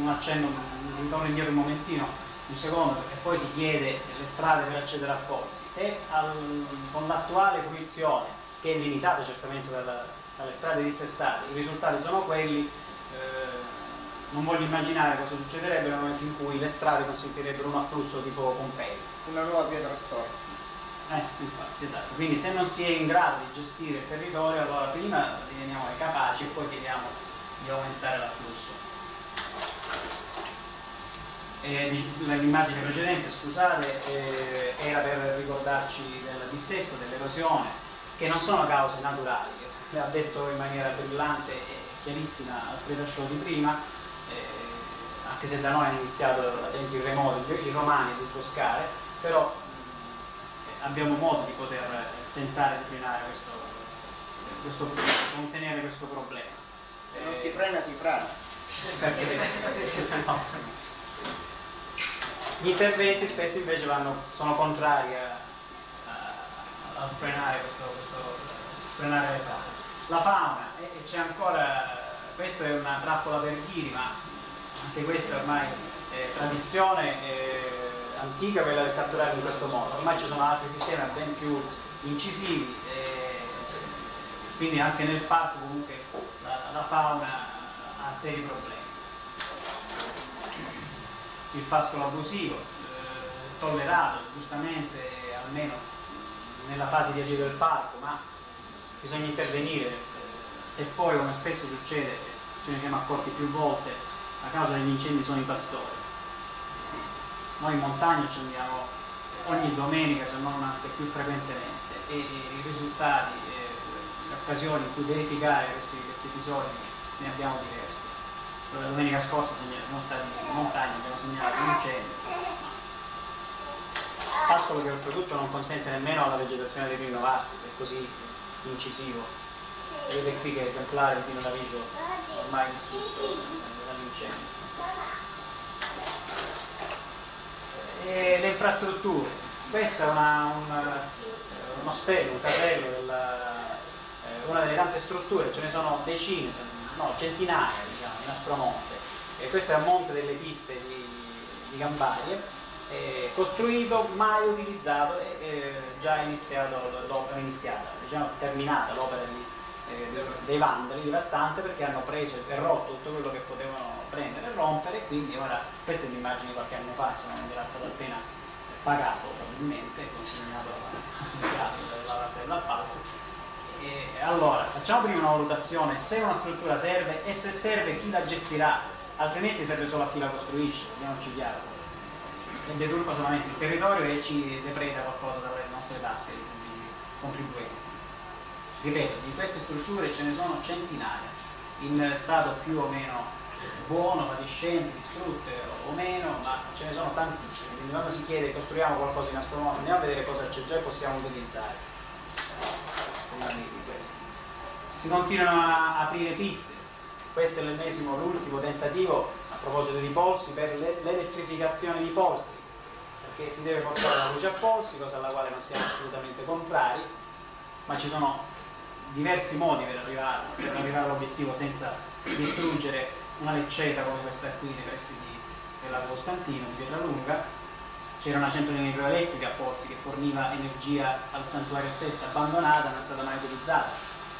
un accenno, un ritorno indietro un momentino, un secondo, perché poi si chiede le strade per accedere a Polsi. Se al, con l'attuale fruizione, che è limitata certamente dalla, dalle strade dissestate, i risultati sono quelli, eh, non voglio immaginare cosa succederebbe nel momento in cui le strade consentirebbero un afflusso tipo Pompei. Una nuova pietra storta. Eh, infatti, esatto. Quindi se non si è in grado di gestire il territorio, allora prima diveniamo capaci e poi chiediamo di aumentare l'afflusso. Eh, L'immagine precedente, scusate, eh, era per ricordarci del dissesto, dell'erosione, che non sono cause naturali. L'ha detto in maniera brillante e chiarissima Alfredo Ascioti prima, anche se da noi hanno iniziato da tempi remoti i romani a disboscare, però abbiamo modo di poter tentare di frenare questo, questo contenere questo problema. Se non eh, si frena, si frana. Perché, no. Gli interventi spesso invece vanno, sono contrari a, a, a frenare questo, questo frenare le frane. La fauna, e c'è ancora, questa è una trappola per ghiri, ma anche questa ormai è tradizione eh, antica, quella del catturare in questo modo. Ormai ci sono altri sistemi ben più incisivi, eh, quindi anche nel parco comunque la, la fauna ha seri problemi. Il pascolo abusivo, eh, tollerato giustamente, eh, almeno nella fase di agire del parco, ma bisogna intervenire, eh, se poi, come spesso succede, ce ne siamo accorti più volte, la causa degli incendi sono i pastori. Noi in montagna ci andiamo ogni domenica, se non anche più frequentemente, e i risultati, le occasioni in cui verificare questi, questi episodi ne abbiamo diversi. La domenica scorsa siamo stati in montagna, abbiamo segnalato un incendio, pascolo che è un prodotto non consente nemmeno alla vegetazione di rinnovarsi, se è così incisivo. Vedete qui che esemplare il pino d'Aviso ormai distrutto dall'incendio. E le infrastrutture, questo è una, un, uno stelo, un casello, della, una delle tante strutture, ce ne sono decine, no, centinaia diciamo, in Aspromonte, e questo è a monte delle piste di, di Gambarie, eh, costruito, mai utilizzato, e eh, già iniziato l'opera, iniziata, diciamo terminata l'opera eh, dei vandali devastante, perché hanno preso e rotto tutto quello che potevano prendere e rompere, e quindi ora, questa è un'immagine di qualche anno fa, insomma, non era stato appena pagato probabilmente, consegnato dalla parte dell'appalto. E allora, facciamo prima una valutazione se una struttura serve e se serve chi la gestirà, altrimenti serve solo a chi la costruisce, andiamoci chiaro, e deturpa solamente il territorio e ci depreda qualcosa dalle nostre tasche di contribuenti. Ripeto, di queste strutture ce ne sono centinaia, in stato più o meno buono, fatiscenti, distrutte o meno, ma ce ne sono tantissime, quindi quando si chiede costruiamo qualcosa in Aspromonte, andiamo a vedere cosa c'è già e possiamo utilizzare. Si continuano a aprire piste, questo è l'ennesimo, l'ultimo tentativo a proposito di Polsi per l'elettrificazione di Polsi, perché si deve portare la luce a Polsi, cosa alla quale non siamo assolutamente contrari, ma ci sono diversi modi per arrivare, per arrivare all'obiettivo senza distruggere una lecceta come questa qui nei pressi del Lago Costantino di Pietralunga. C'era una centralina idroelettrica a Polsi che forniva energia al santuario stesso, abbandonata, non è stata mai utilizzata.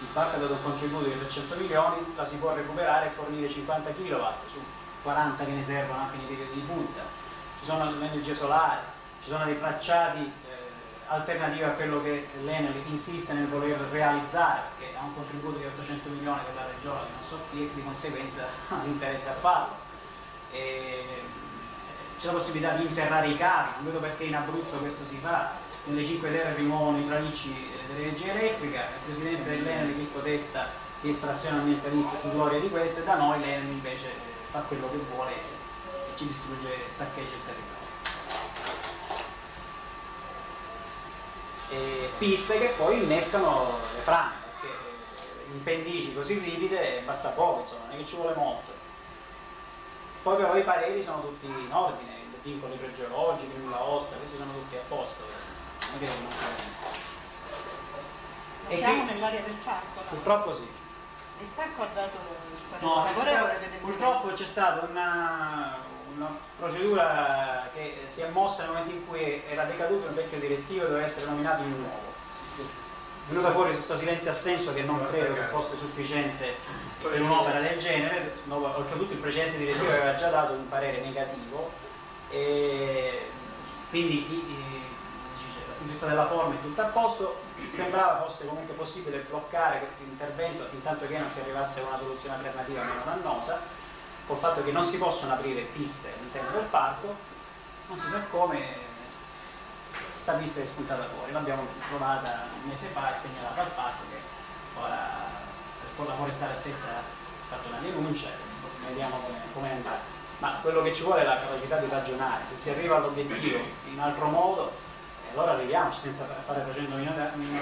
Il parco ha dato un contributo di trecento milioni, la si può recuperare e fornire cinquanta kilowatt su quaranta che ne servono anche nei periodi di punta. Ci sono l'energia solare, ci sono dei tracciati eh, alternativi a quello che l'Enel insiste nel voler realizzare, perché ha un contributo di ottocento milioni per la regione che non so chi, e di conseguenza non interessa a farlo. E... c'è la possibilità di interrare i cavi, non vedo perché in Abruzzo questo si fa, nelle cinque terre rimuovono i tralicci dell'energia elettrica, il presidente dell'Enel Chicco Testa di estrazione ambientalista si gloria di questo, e da noi l'Enel invece fa quello che vuole e ci distrugge e saccheggia il territorio. E piste che poi innescano le frane, perché in pendici così ripide basta poco, insomma, non è che ci vuole molto. Poi però i pareri sono tutti in ordine, i vincoli idrogeologici, nulla osta, questi sono tutti a posto. Non e siamo nell'area del parco? No? Purtroppo sì. Il parco ha dato un no, favorevole? Purtroppo c'è stata una, una procedura che si è mossa nel momento in cui era decaduto un vecchio direttivo e doveva essere nominato in nuovo. È venuta fuori questo silenzio assenso che non credo che fosse sufficiente per un'opera del genere, no, oltretutto il precedente direttore aveva già dato un parere negativo, e quindi in vista della forma è tutto a posto, sembrava fosse comunque possibile bloccare questo intervento fin tanto che non si arrivasse a una soluzione alternativa meno dannosa, col fatto che non si possono aprire piste all'interno del parco, non si sa come. Questa pista è spuntata fuori, l'abbiamo trovata un mese fa e segnalata al parco, che ora la forestale stessa ha fatto una denuncia, vediamo come è andata. Ma quello che ci vuole è la capacità di ragionare, se si arriva all'obiettivo in altro modo, allora arriviamoci, senza fare trecento milioni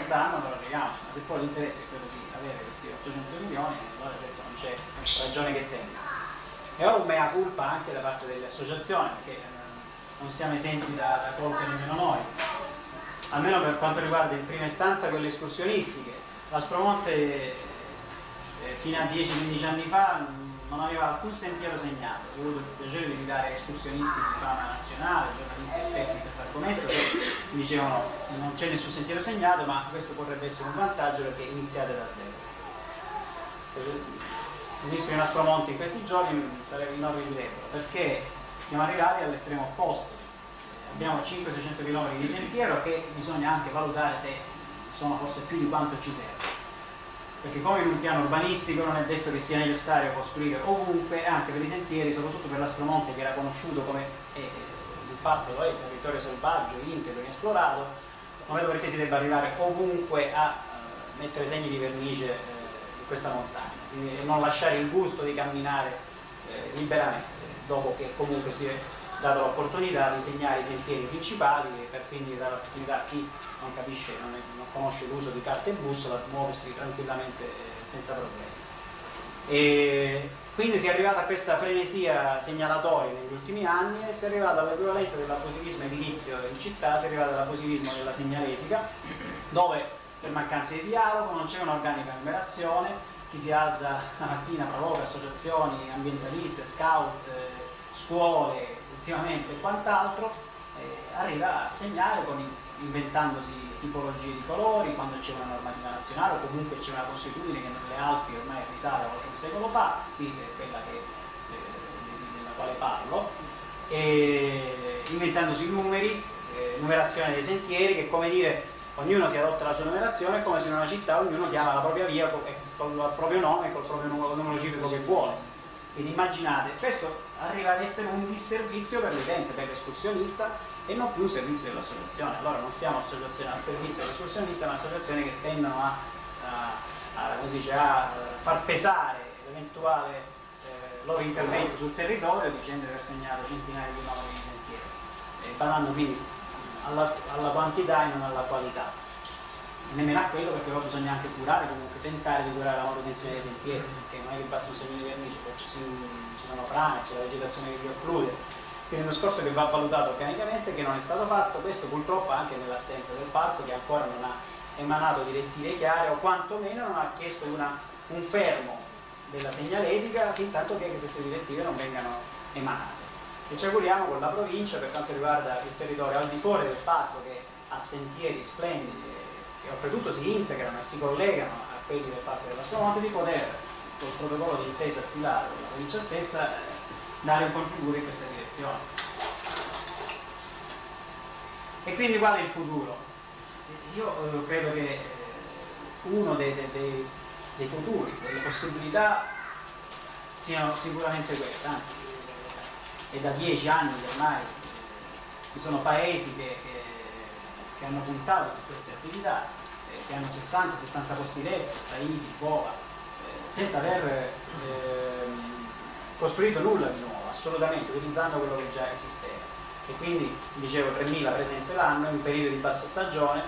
d'anno, allora arriviamoci, ma se poi l'interesse è quello di avere questi ottocento milioni, allora certo non c'è ragione che tenga. E ora un mea culpa anche da parte delle associazioni, perché non siamo esenti da, da colpe nemmeno noi, almeno per quanto riguarda in prima istanza quelle escursionistiche. L'Aspromonte eh, fino a dieci quindici anni fa non aveva alcun sentiero segnato. Ho avuto il piacere di guidare escursionisti di fama nazionale, giornalisti esperti di questo argomento, che mi dicevano non c'è nessun sentiero segnato, ma questo potrebbe essere un vantaggio perché iniziate da zero. Il ministro di Aspromonte in questi giorni sarebbe enorme di debole, perché siamo arrivati all'estremo opposto, abbiamo cinquecento seicento chilometri di sentiero che bisogna anche valutare se sono forse più di quanto ci serve, perché come in un piano urbanistico non è detto che sia necessario costruire ovunque, anche per i sentieri, soprattutto per l'Aspromonte che era conosciuto come eh, il parco è eh, territorio selvaggio, integro, inesplorato, non vedo perché si debba arrivare ovunque a eh, mettere segni di vernice eh, in questa montagna, quindi non lasciare il gusto di camminare eh, liberamente, dopo che comunque si dato l'opportunità di segnare i sentieri principali e per quindi dare l'opportunità a chi non capisce, non, è, non conosce l'uso di carta e bussola, di muoversi tranquillamente eh, senza problemi. E quindi si è arrivata a questa frenesia segnalatoria negli ultimi anni e si è arrivata all'equivalente dell'abusivismo edilizio in città, si è arrivata all'abusivismo della segnaletica, dove per mancanza di dialogo non c'è un'organica numerazione, chi si alza la mattina provoca associazioni ambientaliste, scout, scuole ultimamente e quant'altro, eh, arriva a segnare con, inventandosi tipologie di colori, quando c'è una normativa nazionale o comunque c'è una consuetudine che nelle Alpi ormai risale a qualche secolo fa, quindi è quella che, eh, della quale parlo, e inventandosi numeri, eh, numerazione dei sentieri, che come dire ognuno si adotta la sua numerazione, è come se in una città ognuno chiama la propria via con il proprio nome e col proprio numero, numero civico che vuole. Quindi immaginate, questo arriva ad essere un disservizio per l'utente, per l'escursionista, e non più un servizio dell'associazione. Allora non siamo associazione al servizio dell'escursionista, ma associazioni che tendono a, a, a, così, cioè a far pesare l'eventuale eh, loro intervento sul territorio dicendo di aver segnato centinaia di chilometri di sentieri, parlando quindi alla, alla quantità e non alla qualità, e nemmeno a quello, perché poi bisogna anche curare, comunque tentare di curare la manutenzione dei sentieri, perché non è che basta un semino di vernice, poi ci, ci sono frane, c'è la vegetazione che li occlude. Quindi è un discorso che va valutato organicamente, che non è stato fatto, questo purtroppo anche nell'assenza del parco, che ancora non ha emanato direttive chiare o quantomeno non ha chiesto una, un fermo della segnaletica fin tanto che queste direttive non vengano emanate. E ci auguriamo con la provincia, per quanto riguarda il territorio al di fuori del parco, che ha sentieri splendidi e oltretutto si integrano e si collegano a quelli del parco dell'Aspromonte, di poter, col protocollo di intesa stilato con la provincia stessa, dare un contributo in questa direzione. E quindi qual è il futuro? Io credo che uno dei, dei, dei futuri, delle possibilità, siano sicuramente queste, anzi è da dieci anni ormai ci sono paesi che, che, che hanno puntato su queste attività, che hanno sessanta settanta posti letto, Staiti, Bova, senza aver eh, costruito nulla di nuovo, assolutamente, utilizzando quello che già esisteva. E quindi, dicevo, tremila presenze l'anno, in periodo di bassa stagione,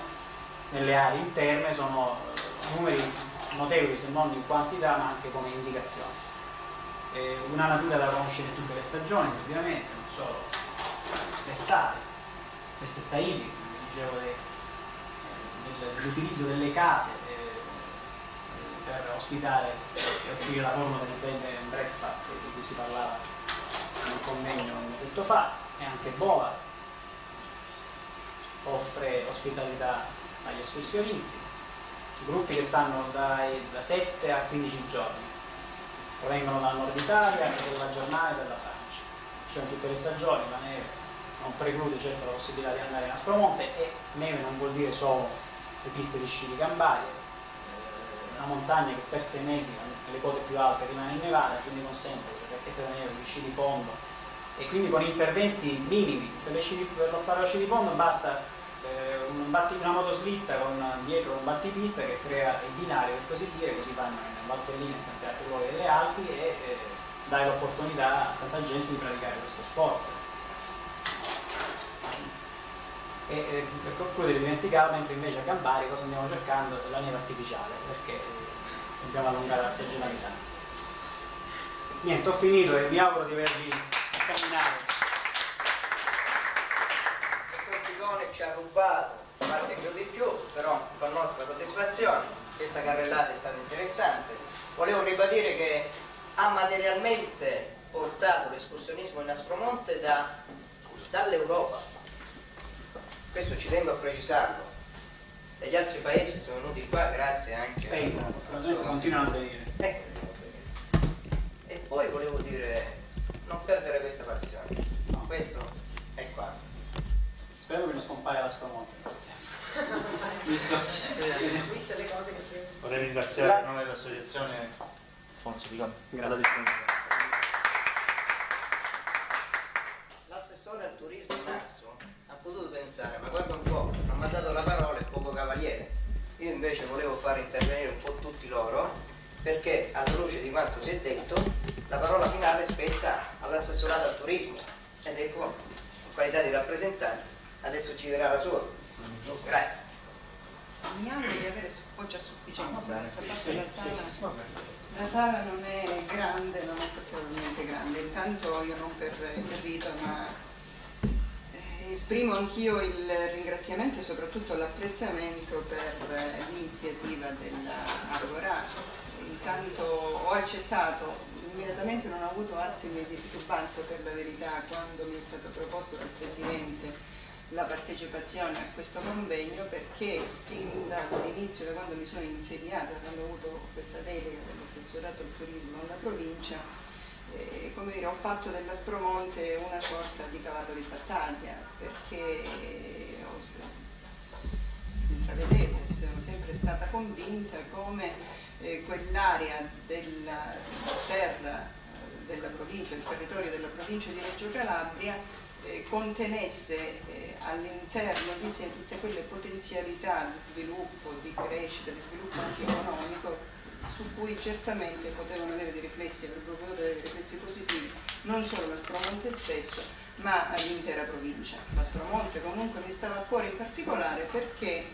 nelle aree interne, sono numeri notevoli, se non in quantità, ma anche come indicazione. Eh, una natura da conoscere in tutte le stagioni, effettivamente, non solo l'estate. Questo è Staiti, dicevo, dell'utilizzo delle case per ospitare e offrire la forma del bed and breakfast di cui si parlava in un convegno un mesetto fa. E anche Bova offre ospitalità agli escursionisti, gruppi che stanno dai, da sette a quindici giorni, provengono dal nord Italia e dalla Germania e dalla Francia, cioè in tutte le stagioni. La neve non preclude certo la possibilità di andare in Aspromonte, e neve non vuol dire solo le piste di sci di Gambarie, una montagna che per sei mesi, nelle quote più alte, rimane innevata, quindi consente perché te la neve, gli sci di fondo, e quindi con interventi minimi. Per, le sci di, per non fare lo sci di fondo basta eh, un batti, una motoslitta con dietro un battipista che crea il binario, per così dire, così fanno in Valtellina e tanti altri luoghi delle Alpi, e eh, dai l'opportunità a tanta gente di praticare questo sport. E eh, per concludere, dimenticavo, mentre invece a Gambarie cosa andiamo cercando? La neve artificiale, perché dobbiamo allungare la stagionalità. Niente, ho finito e vi auguro di avervi camminato. Il dottor Picone ci ha rubato parte più di più, però con nostra soddisfazione questa carrellata è stata interessante. Volevo ribadire che ha materialmente portato l'escursionismo in Aspromonte da, dall'Europa. Questo ci tengo a precisarlo, e gli altri paesi sono venuti qua grazie anche a... Eh, continuano a venire. Eh. E poi volevo dire, non perdere questa passione, no. Questo è qua. Spero che non scompaia la Aspromonte. Visto le cose che prima... Vorrei ringraziare a nome dell'associazione Alfonso Picone. Grazie. L'assessore al turismo Nasso ho potuto pensare, ma guarda un po', non mi ha dato la parola il poco cavaliere. Io invece volevo far intervenire un po' tutti loro, perché alla luce di quanto si è detto, la parola finale spetta all'assessorato al turismo, ed ecco parità di rappresentanti, adesso ci dirà la sua. Grazie. Mi auguro di avere poggia a sufficienza. La sala non è grande, non è particolarmente grande, intanto io non per, per rito, ma eh, esprimo anch'io il ringraziamento e soprattutto l'apprezzamento per eh, l'iniziativa dell'Arborà. Intanto ho accettato, immediatamente non ho avuto atti di titubanza per la verità quando mi è stato proposto dal Presidente la partecipazione a questo convegno, perché sin dall'inizio, da quando mi sono insediata, quando ho avuto questa delega dell'assessorato al turismo alla provincia, eh, come dire, ho fatto dell'Aspromonte una sorta di cavallo di battaglia, perché eh, ho, se, intravedevo, sono sempre stata convinta come eh, quell'area della terra, eh, della provincia, il territorio della provincia di Reggio Calabria contenesse eh, all'interno di sé tutte quelle potenzialità di sviluppo, di crescita, di sviluppo anche economico, su cui certamente potevano avere dei riflessi, avrebbero potuto avere dei riflessi positivi, non solo l'Aspromonte stesso, ma l'intera provincia. L'Aspromonte comunque mi stava a cuore in particolare perché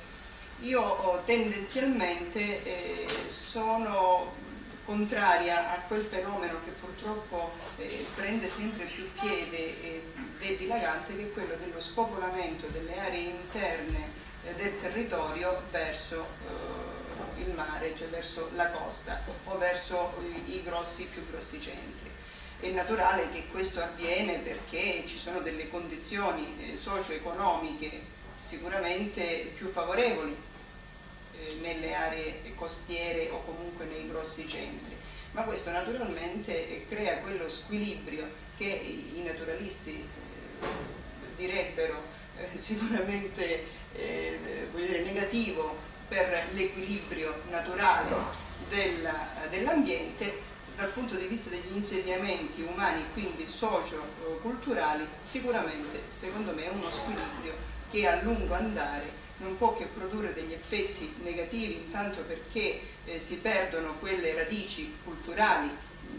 io tendenzialmente eh, sono contraria a quel fenomeno che purtroppo eh, prende sempre più piede eh, ed è dilagante, che è quello dello spopolamento delle aree interne eh, del territorio verso eh, il mare, cioè verso la costa o verso i, i grossi, più grossi centri. È naturale che questo avviene perché ci sono delle condizioni eh, socio-economiche sicuramente più favorevoli nelle aree costiere o comunque nei grossi centri, ma questo naturalmente crea quello squilibrio che i naturalisti eh, direbbero eh, sicuramente eh, voglio dire, negativo per l'equilibrio naturale dell'ambiente, dell dal punto di vista degli insediamenti umani, quindi socio-culturali, sicuramente secondo me è uno squilibrio che a lungo andare non può che produrre degli effetti negativi, intanto perché eh, si perdono quelle radici culturali,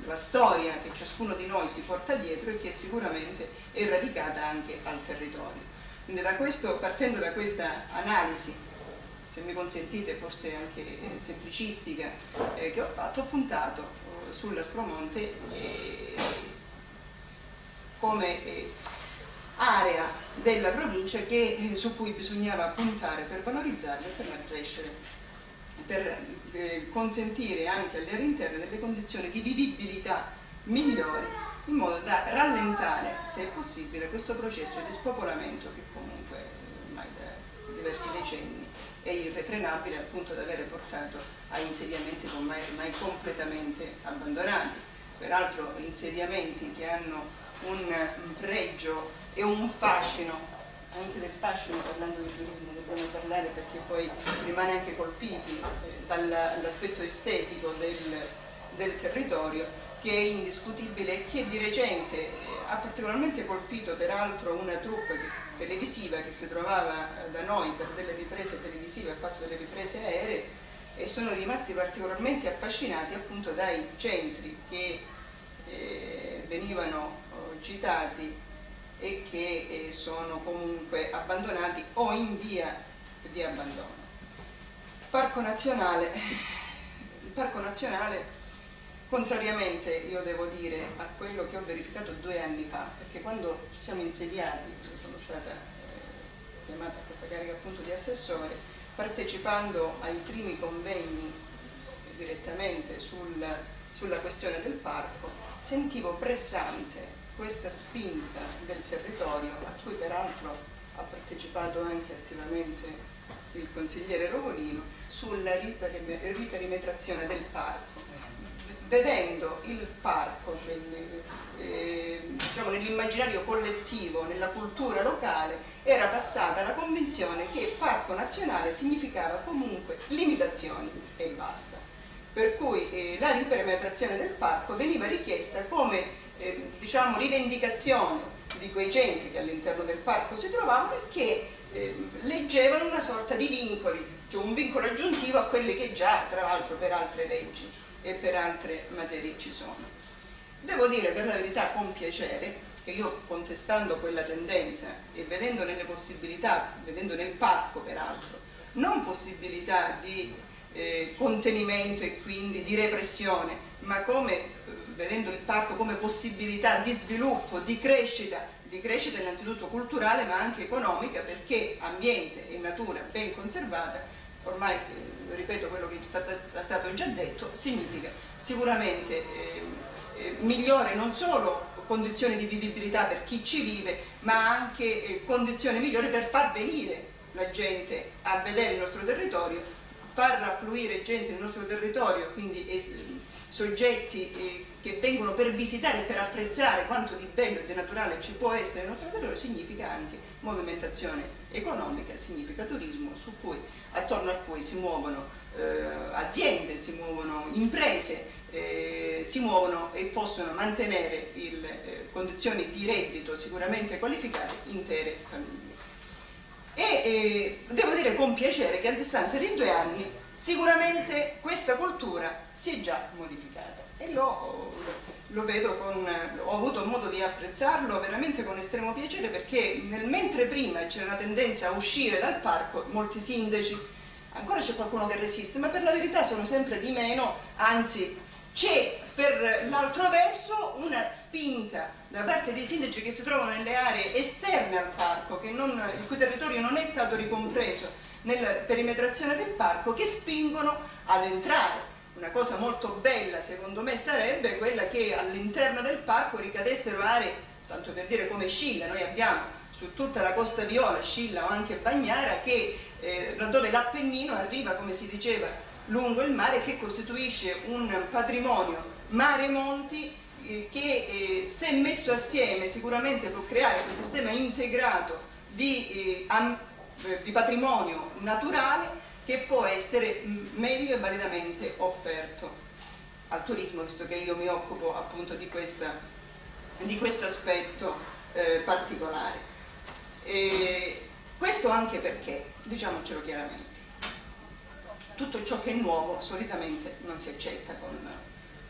la storia che ciascuno di noi si porta dietro e che sicuramente è radicata anche al territorio. Quindi da questo, partendo da questa analisi, se mi consentite forse anche eh, semplicistica, eh, che ho fatto, ho puntato eh, sull'Aspromonte eh, come eh, area della provincia che, eh, su cui bisognava puntare per valorizzarla e per far crescere, per eh, consentire anche alle aree interne delle condizioni di vivibilità migliori, in modo da rallentare, se possibile, questo processo di spopolamento che comunque ormai da diversi decenni è irrefrenabile, appunto, da avere portato a insediamenti ormai, ormai completamente abbandonati, peraltro insediamenti che hanno un pregio e un fascino, anche del fascino, parlando di turismo dobbiamo parlare perché poi si rimane anche colpiti dall'aspetto estetico del, del territorio, che è indiscutibile e che di recente ha particolarmente colpito peraltro una troupe televisiva che si trovava da noi per delle riprese televisive, ha fatto delle riprese aeree, e sono rimasti particolarmente affascinati appunto dai centri che eh, venivano citati e che eh, sono comunque abbandonati o in via di abbandono. Parco nazionale. Il Parco Nazionale, contrariamente, io devo dire, a quello che ho verificato due anni fa, perché quando ci siamo insediati, sono stata eh, chiamata a questa carica appunto di assessore, partecipando ai primi convegni direttamente sul, sulla questione del parco, sentivo pressante questa spinta del territorio, a cui peraltro ha partecipato anche attivamente il consigliere Rogolino, sulla riperimetrazione del parco, vedendo il parco, cioè, eh, diciamo, nell'immaginario collettivo, nella cultura locale, era passata la convinzione che parco nazionale significava comunque limitazioni e basta, per cui eh, la riperimetrazione del parco veniva richiesta come Eh, diciamo rivendicazione di quei centri che all'interno del parco si trovavano e che eh, leggevano una sorta di vincoli, cioè un vincolo aggiuntivo a quelli che già tra l'altro per altre leggi e per altre materie ci sono. Devo dire per la verità con piacere che io, contestando quella tendenza e vedendo nelle possibilità, vedendo nel parco peraltro, non possibilità di eh, contenimento e quindi di repressione, ma come, eh, vedendo il parco come possibilità di sviluppo, di crescita, di crescita innanzitutto culturale ma anche economica, perché ambiente e natura ben conservata, ormai eh, ripeto quello che è stato, è stato già detto, significa sicuramente eh, eh, migliore non solo condizioni di vivibilità per chi ci vive, ma anche eh, condizioni migliori per far venire la gente a vedere il nostro territorio, far affluire gente nel nostro territorio, quindi eh, soggetti eh, che vengono per visitare e per apprezzare quanto di bello e di naturale ci può essere nel nostro territorio, significa anche movimentazione economica, significa turismo su cui, attorno a cui si muovono eh, aziende, si muovono imprese, eh, si muovono e possono mantenere il, eh, condizioni di reddito sicuramente qualificate intere famiglie. E eh, devo dire con piacere che a distanza di due anni sicuramente questa cultura si è già modificata e lo, lo vedo con, ho avuto modo di apprezzarlo veramente con estremo piacere, perché nel, mentre prima c'era una tendenza a uscire dal parco, molti sindaci, ancora c'è qualcuno che resiste, ma per la verità sono sempre di meno, anzi c'è per l'altro verso una spinta da parte dei sindaci che si trovano nelle aree esterne al parco, che non, il cui territorio non è stato ricompreso nella perimetrazione del parco, che spingono ad entrare. Una cosa molto bella secondo me sarebbe quella che all'interno del parco ricadessero aree, tanto per dire come Scilla, noi abbiamo su tutta la Costa Viola, Scilla o anche Bagnara, che, eh, dove l'Appennino arriva, come si diceva, lungo il mare, che costituisce un patrimonio mare monti eh, che eh, se messo assieme sicuramente può creare un sistema integrato di eh, di patrimonio naturale che può essere meglio e validamente offerto al turismo, visto che io mi occupo appunto di, questa, di questo aspetto eh, particolare. E questo anche perché, diciamocelo chiaramente, tutto ciò che è nuovo solitamente non si accetta con,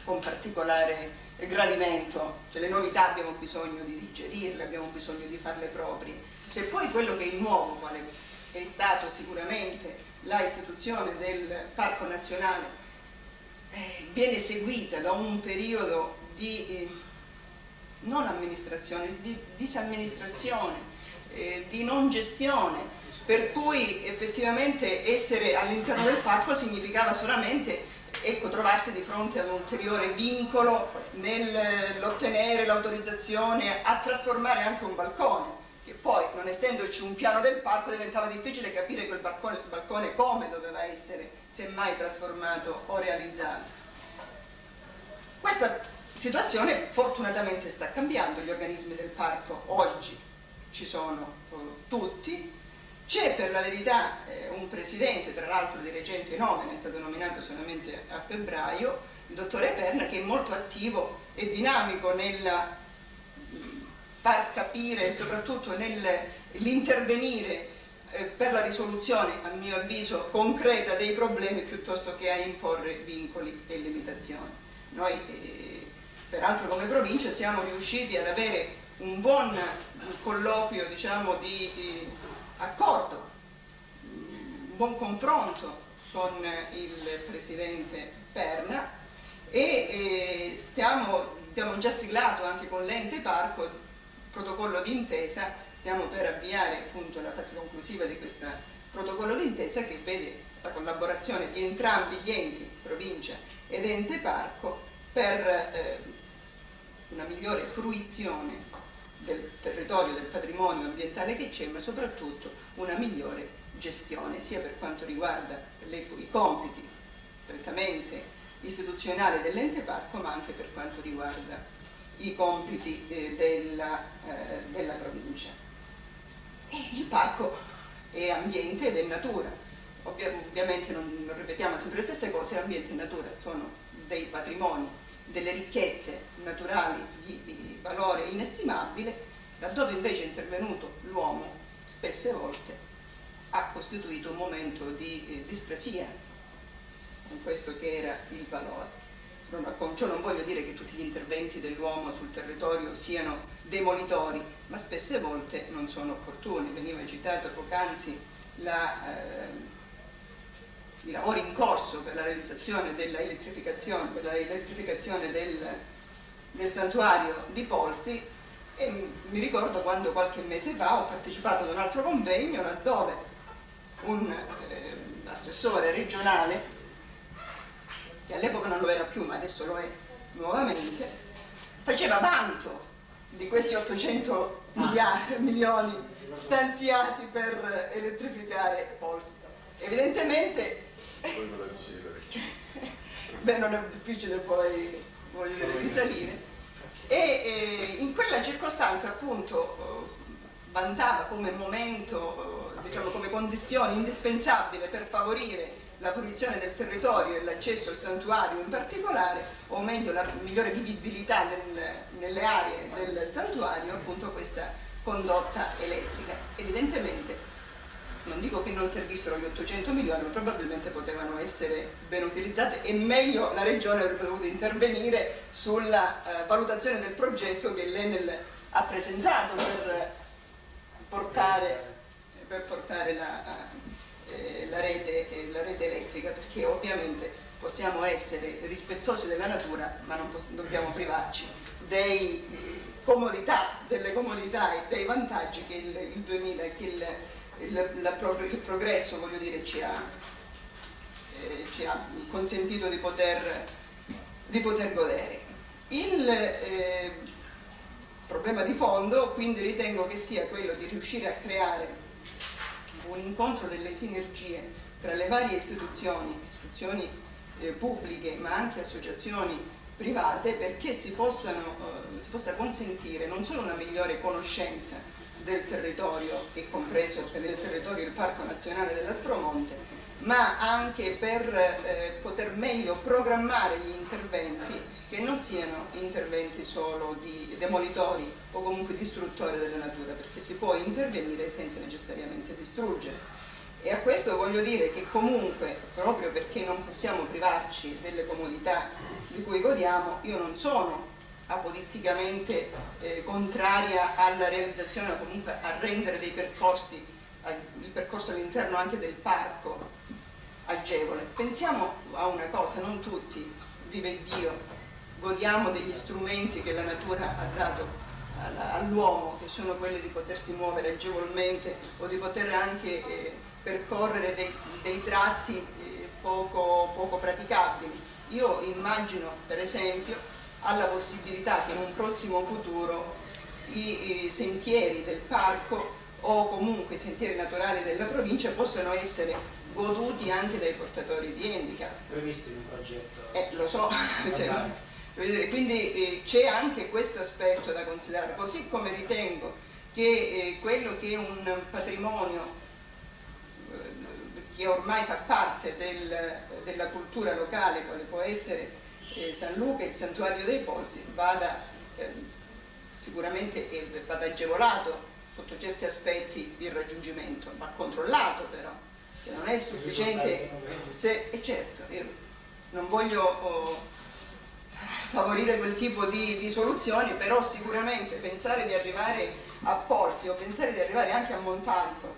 con particolare gradimento, cioè le novità abbiamo bisogno di digerirle, abbiamo bisogno di farle proprie. Se poi quello che è nuovo, quale è stato sicuramente la istituzione del Parco Nazionale, eh, viene seguita da un periodo di eh, non amministrazione, di disamministrazione, eh, di non gestione, per cui effettivamente essere all'interno del parco significava solamente, ecco, trovarsi di fronte ad un ulteriore vincolo nell'ottenere l'autorizzazione a trasformare anche un balcone, che poi, non essendoci un piano del parco, diventava difficile capire quel balcone, balcone come doveva essere semmai trasformato o realizzato. Questa situazione fortunatamente sta cambiando, gli organismi del parco oggi ci sono eh, tutti. C'è per la verità eh, un presidente, tra l'altro di recente nomina, è stato nominato solamente a febbraio, il dottore Perna, che è molto attivo e dinamico nel far capire, soprattutto nell'intervenire eh, per la risoluzione, a mio avviso, concreta dei problemi, piuttosto che a imporre vincoli e limitazioni. Noi, eh, peraltro come provincia, siamo riusciti ad avere un buon colloquio, diciamo, di... di accordo, un buon confronto con il presidente Perna e stiamo, abbiamo già siglato anche con l'ente parco il protocollo d'intesa, stiamo per avviare appunto la fase conclusiva di questo protocollo d'intesa che vede la collaborazione di entrambi gli enti, provincia ed ente parco, per eh, una migliore fruizione del territorio, del patrimonio ambientale che c'è, ma soprattutto una migliore gestione, sia per quanto riguarda le, i compiti prettamente istituzionali dell'ente parco, ma anche per quanto riguarda i compiti eh, della, eh, della provincia. E il parco è ambiente ed è natura, Ovvia, ovviamente non, non ripetiamo sempre le stesse cose, ambiente e natura sono dei patrimoni, delle ricchezze naturali di, di valore inestimabile, laddove invece è intervenuto l'uomo spesse volte ha costituito un momento di eh, discrasia con questo che era il valore. No, ma con ciò non voglio dire che tutti gli interventi dell'uomo sul territorio siano demolitori, ma spesse volte non sono opportuni. Veniva citato poc'anzi la, eh, i lavori in corso per la realizzazione della elettrificazione, per la elettrificazione del, del santuario di Polsi, e mi ricordo quando qualche mese fa ho partecipato ad un altro convegno laddove un eh, assessore regionale, che all'epoca non lo era più ma adesso lo è nuovamente, faceva vanto di questi ottocento miliardi, milioni stanziati per elettrificare Polsi. Evidentemente beh, non è difficile poi, voglio dire, risalire, e eh, in quella circostanza appunto vantava come momento, diciamo come condizione indispensabile per favorire la fruizione del territorio e l'accesso al santuario in particolare, o meglio la migliore vivibilità nel, nelle aree del santuario, appunto questa condotta elettrica. Evidentemente non dico che non servissero gli ottocento milioni, ma probabilmente potevano essere ben utilizzate, e meglio la regione avrebbe dovuto intervenire sulla eh, valutazione del progetto che l'Enel ha presentato per portare, per portare la... La rete, la rete elettrica, perché ovviamente possiamo essere rispettosi della natura, ma non dobbiamo privarci dei comodità, delle comodità e dei vantaggi che il, il duemila, che il, il, la, il progresso, voglio dire, ci ha, eh, ci ha consentito di poter, di poter godere. Il eh, problema di fondo quindi ritengo che sia quello di riuscire a creare un incontro delle sinergie tra le varie istituzioni, istituzioni eh, pubbliche ma anche associazioni private, perché si, possano, eh, si possa consentire non solo una migliore conoscenza del territorio, e compreso nel territorio il Parco Nazionale dell'Aspromonte, ma anche per eh, poter meglio programmare gli interventi, che non siano interventi solo di demolitori o comunque distruttori della natura, perché si può intervenire senza necessariamente distruggere. E a questo voglio dire che comunque, proprio perché non possiamo privarci delle comodità di cui godiamo, io non sono apoditticamente eh, contraria alla realizzazione o comunque a rendere dei percorsi, il percorso all'interno anche del parco, agevole. Pensiamo a una cosa, non tutti, vive Dio, godiamo degli strumenti che la natura ha dato all'uomo, che sono quelli di potersi muovere agevolmente o di poter anche eh, percorrere dei, dei tratti eh, poco, poco praticabili. Io immagino per esempio alla possibilità che in un prossimo futuro i, i sentieri del parco o comunque i sentieri naturali della provincia possano essere goduti anche dai portatori di handicap. Previsto in un progetto. Eh, lo so, cioè, voglio dire, quindi eh, c'è anche questo aspetto da considerare, così come ritengo che eh, quello che è un patrimonio eh, che ormai fa parte del, della cultura locale, quale può essere eh, San Luca e il Santuario dei Polsi, vada eh, sicuramente eh, vada agevolato sotto certi aspetti il raggiungimento, ma controllato però, che non è sufficiente se, e certo, io non voglio oh, favorire quel tipo di, di soluzioni, però sicuramente pensare di arrivare a Polsi o pensare di arrivare anche a Montalto,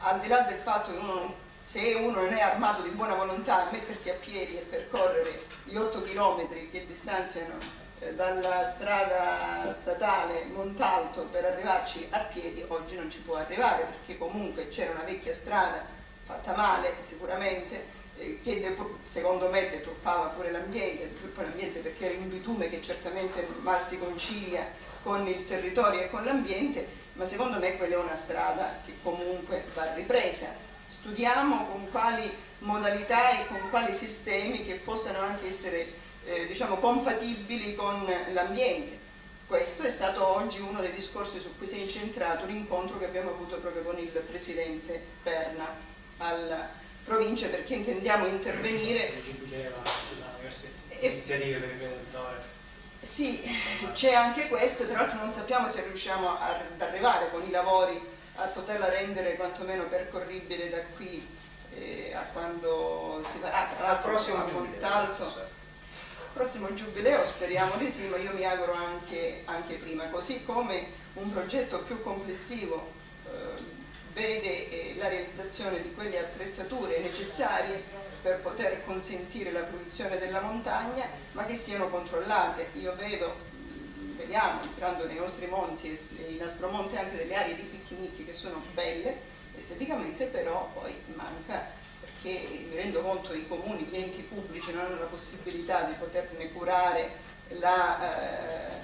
al di là del fatto che uno, se uno non è armato di buona volontà, mettersi a piedi e percorrere gli otto chilometri che distanziano dalla strada statale Montalto per arrivarci a piedi, oggi non ci può arrivare, perché comunque c'era una vecchia strada fatta male sicuramente, eh, che secondo me deturpava pure l'ambiente, perché era un bitume che certamente mal si concilia con il territorio e con l'ambiente, ma secondo me quella è una strada che comunque va ripresa. Studiamo con quali modalità e con quali sistemi che possano anche essere Eh, diciamo compatibili con l'ambiente. Questo è stato oggi uno dei discorsi su cui si è incentrato l'incontro che abbiamo avuto proprio con il presidente Perna alla provincia, perché intendiamo intervenire. Iniziative per il territorio. Sì, c'è anche questo, tra l'altro non sappiamo se riusciamo ad arrivare con i lavori a poterla rendere quantomeno percorribile da qui eh, a quando si va ah, al prossimo Montalto. prossimo giubileo speriamo di sì, ma io mi auguro anche, anche prima, così come un progetto più complessivo eh, vede eh, la realizzazione di quelle attrezzature necessarie per poter consentire la fruizione della montagna, ma che siano controllate. Io vedo vediamo, entrando nei nostri monti e in Aspromonte, anche delle aree di picnic che sono belle esteticamente, però poi manca, perché mi rendo conto che i comuni, gli enti pubblici non hanno la possibilità di poterne curare la, eh,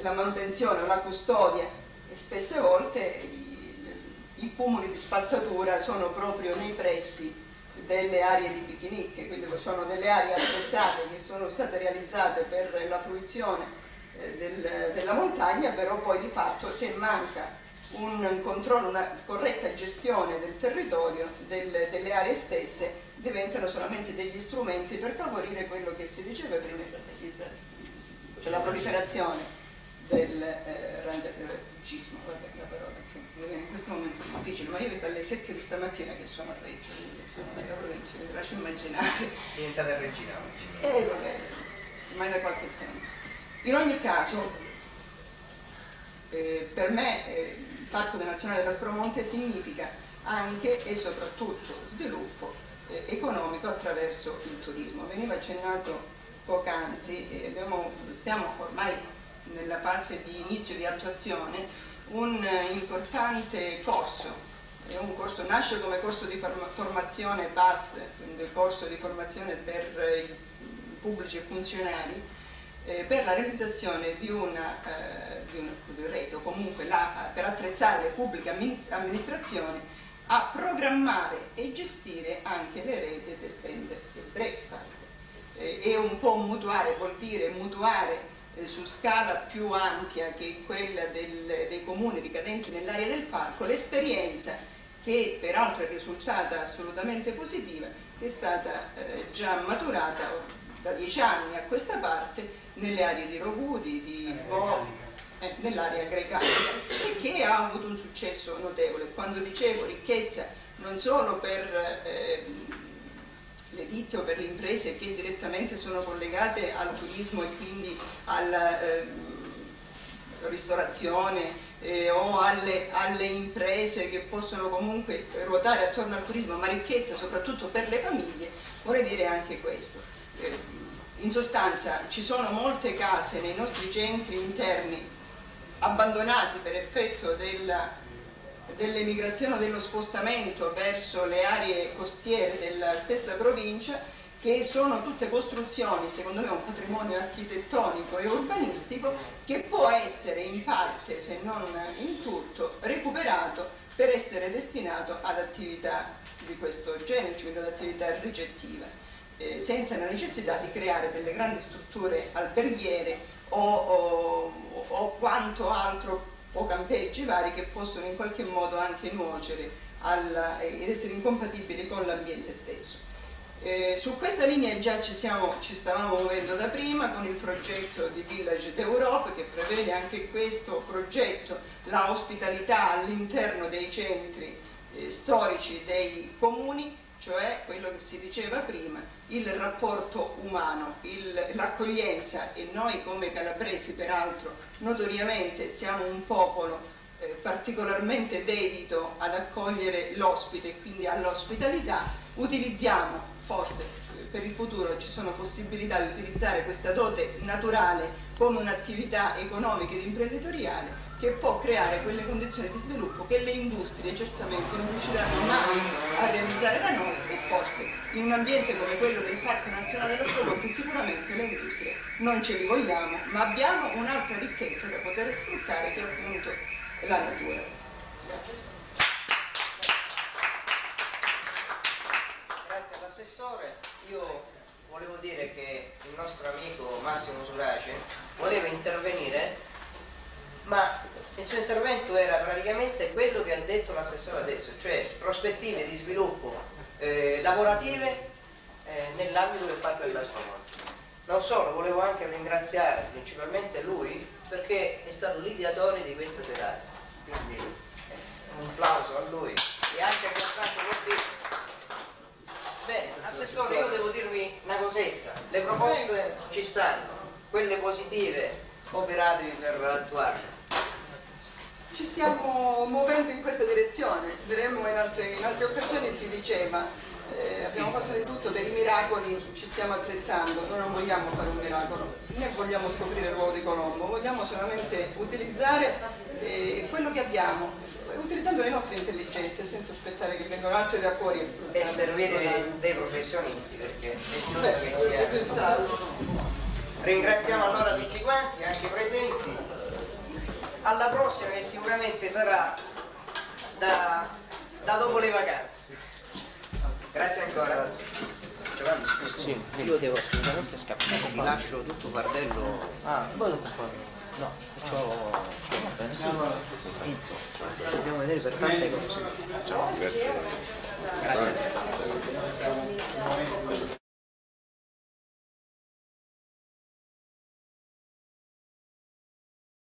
la manutenzione o la custodia, e spesse volte i, i cumuli di spazzatura sono proprio nei pressi delle aree di picnic, quindi sono delle aree attrezzate che sono state realizzate per la fruizione Del, della montagna, però poi di fatto, se manca un controllo, una corretta gestione del territorio, del, delle aree stesse, diventano solamente degli strumenti per favorire quello che si diceva prima, cioè la proliferazione del eh, randerogismo. Vabbè, la parola insomma, in questo momento è difficile, ma io dalle sette di stamattina che sono a Reggio, sono nella provincia, mi lascio immaginare. Diventate regina oggi. Eh, vabbè, ormai da qualche tempo. In ogni caso, eh, per me eh, il Parco Nazionale dell'Aspromonte significa anche e soprattutto sviluppo eh, economico attraverso il turismo. Veniva accennato poc'anzi, eh, abbiamo, stiamo ormai nella fase di inizio di attuazione, un eh, importante corso, eh, un corso nasce come corso di formazione B A S, quindi il corso di formazione per eh, i pubblici e funzionari, per la realizzazione di, una, eh, di, un, di un rete, o comunque la, per attrezzare le pubbliche amministrazioni a programmare e gestire anche le reti del bed and breakfast, eh, e un po' mutuare, vuol dire mutuare eh, su scala più ampia che quella del, dei comuni ricadenti nell'area del parco, l'esperienza che peraltro è risultata assolutamente positiva, è stata eh, già maturata da dieci anni a questa parte nelle aree di Roghudi, di Bo, eh, nell'area greca, e che ha avuto un successo notevole. Quando dicevo ricchezza non solo per eh, le ditte o per le imprese che direttamente sono collegate al turismo e quindi alla eh, ristorazione eh, o alle, alle imprese che possono comunque ruotare attorno al turismo, ma ricchezza soprattutto per le famiglie, vorrei dire anche questo. In sostanza ci sono molte case nei nostri centri interni abbandonati per effetto dell'emigrazione o dello spostamento verso le aree costiere della stessa provincia, che sono tutte costruzioni, secondo me un patrimonio architettonico e urbanistico che può essere in parte, se non in tutto, recuperato per essere destinato ad attività di questo genere, cioè ad attività ricettiva, senza la necessità di creare delle grandi strutture alberghiere o, o, o quanto altro, o campeggi vari che possono in qualche modo anche nuocere alla, ed essere incompatibili con l'ambiente stesso. Eh, su questa linea già ci, siamo, ci stavamo muovendo da prima con il progetto di Village d'Europe, che prevede anche questo progetto la ospitalità all'interno dei centri eh, storici dei comuni, cioè quello che si diceva prima, il rapporto umano, l'accoglienza. E noi come calabresi peraltro notoriamente siamo un popolo eh, particolarmente dedito ad accogliere l'ospite, quindi all'ospitalità. Utilizziamo, forse per il futuro ci sono possibilità di utilizzare questa dote naturale come un'attività economica ed imprenditoriale che può creare quelle condizioni di sviluppo che le industrie certamente non riusciranno mai a realizzare da noi, e forse in un ambiente come quello del Parco Nazionale dell'Aspromonte sicuramente le industrie non ce li vogliamo, ma abbiamo un'altra ricchezza da poter sfruttare, che è appunto la natura. Grazie. Grazie all'assessore. Io volevo dire che il nostro amico Massimo Sucacio voleva intervenire, ma il suo intervento era praticamente quello che ha detto l'assessore adesso, cioè prospettive di sviluppo eh, lavorative eh, nell'ambito del Parco dell'Aspromonte. Non solo, volevo anche ringraziare principalmente lui, perché è stato l'ideatore di questa serata, quindi eh, un applauso a lui e anche a Costanzo Cortino. Bene, assessore, io devo dirvi una cosa Rosetta, le proposte ci stanno, quelle positive, operatevi per attuarle. Ci stiamo muovendo in questa direzione, vedremo in altre, in altre occasioni si diceva, eh, abbiamo fatto di tutto per i miracoli, ci stiamo attrezzando, noi non vogliamo fare un miracolo, né vogliamo scoprire l'uovo di Colombo, vogliamo solamente utilizzare eh, quello che abbiamo, utilizzando le nostre intelligenze senza aspettare che vengano altri da fuori. E servire dei, dei professionisti, perché è giusto Beh, che sia. Ringraziamo allora tutti quanti, anche presenti. Alla prossima, che sicuramente sarà da, da dopo le vacanze. Grazie ancora. Giovanni, scusa, sì, sì. Io devo assolutamente scappare, ti lascio tutto il fardello. Ah, vado con fardello. No, ciò va bene. Enzo, ci dobbiamo vedere per tante cose. Ciao, grazie. Grazie.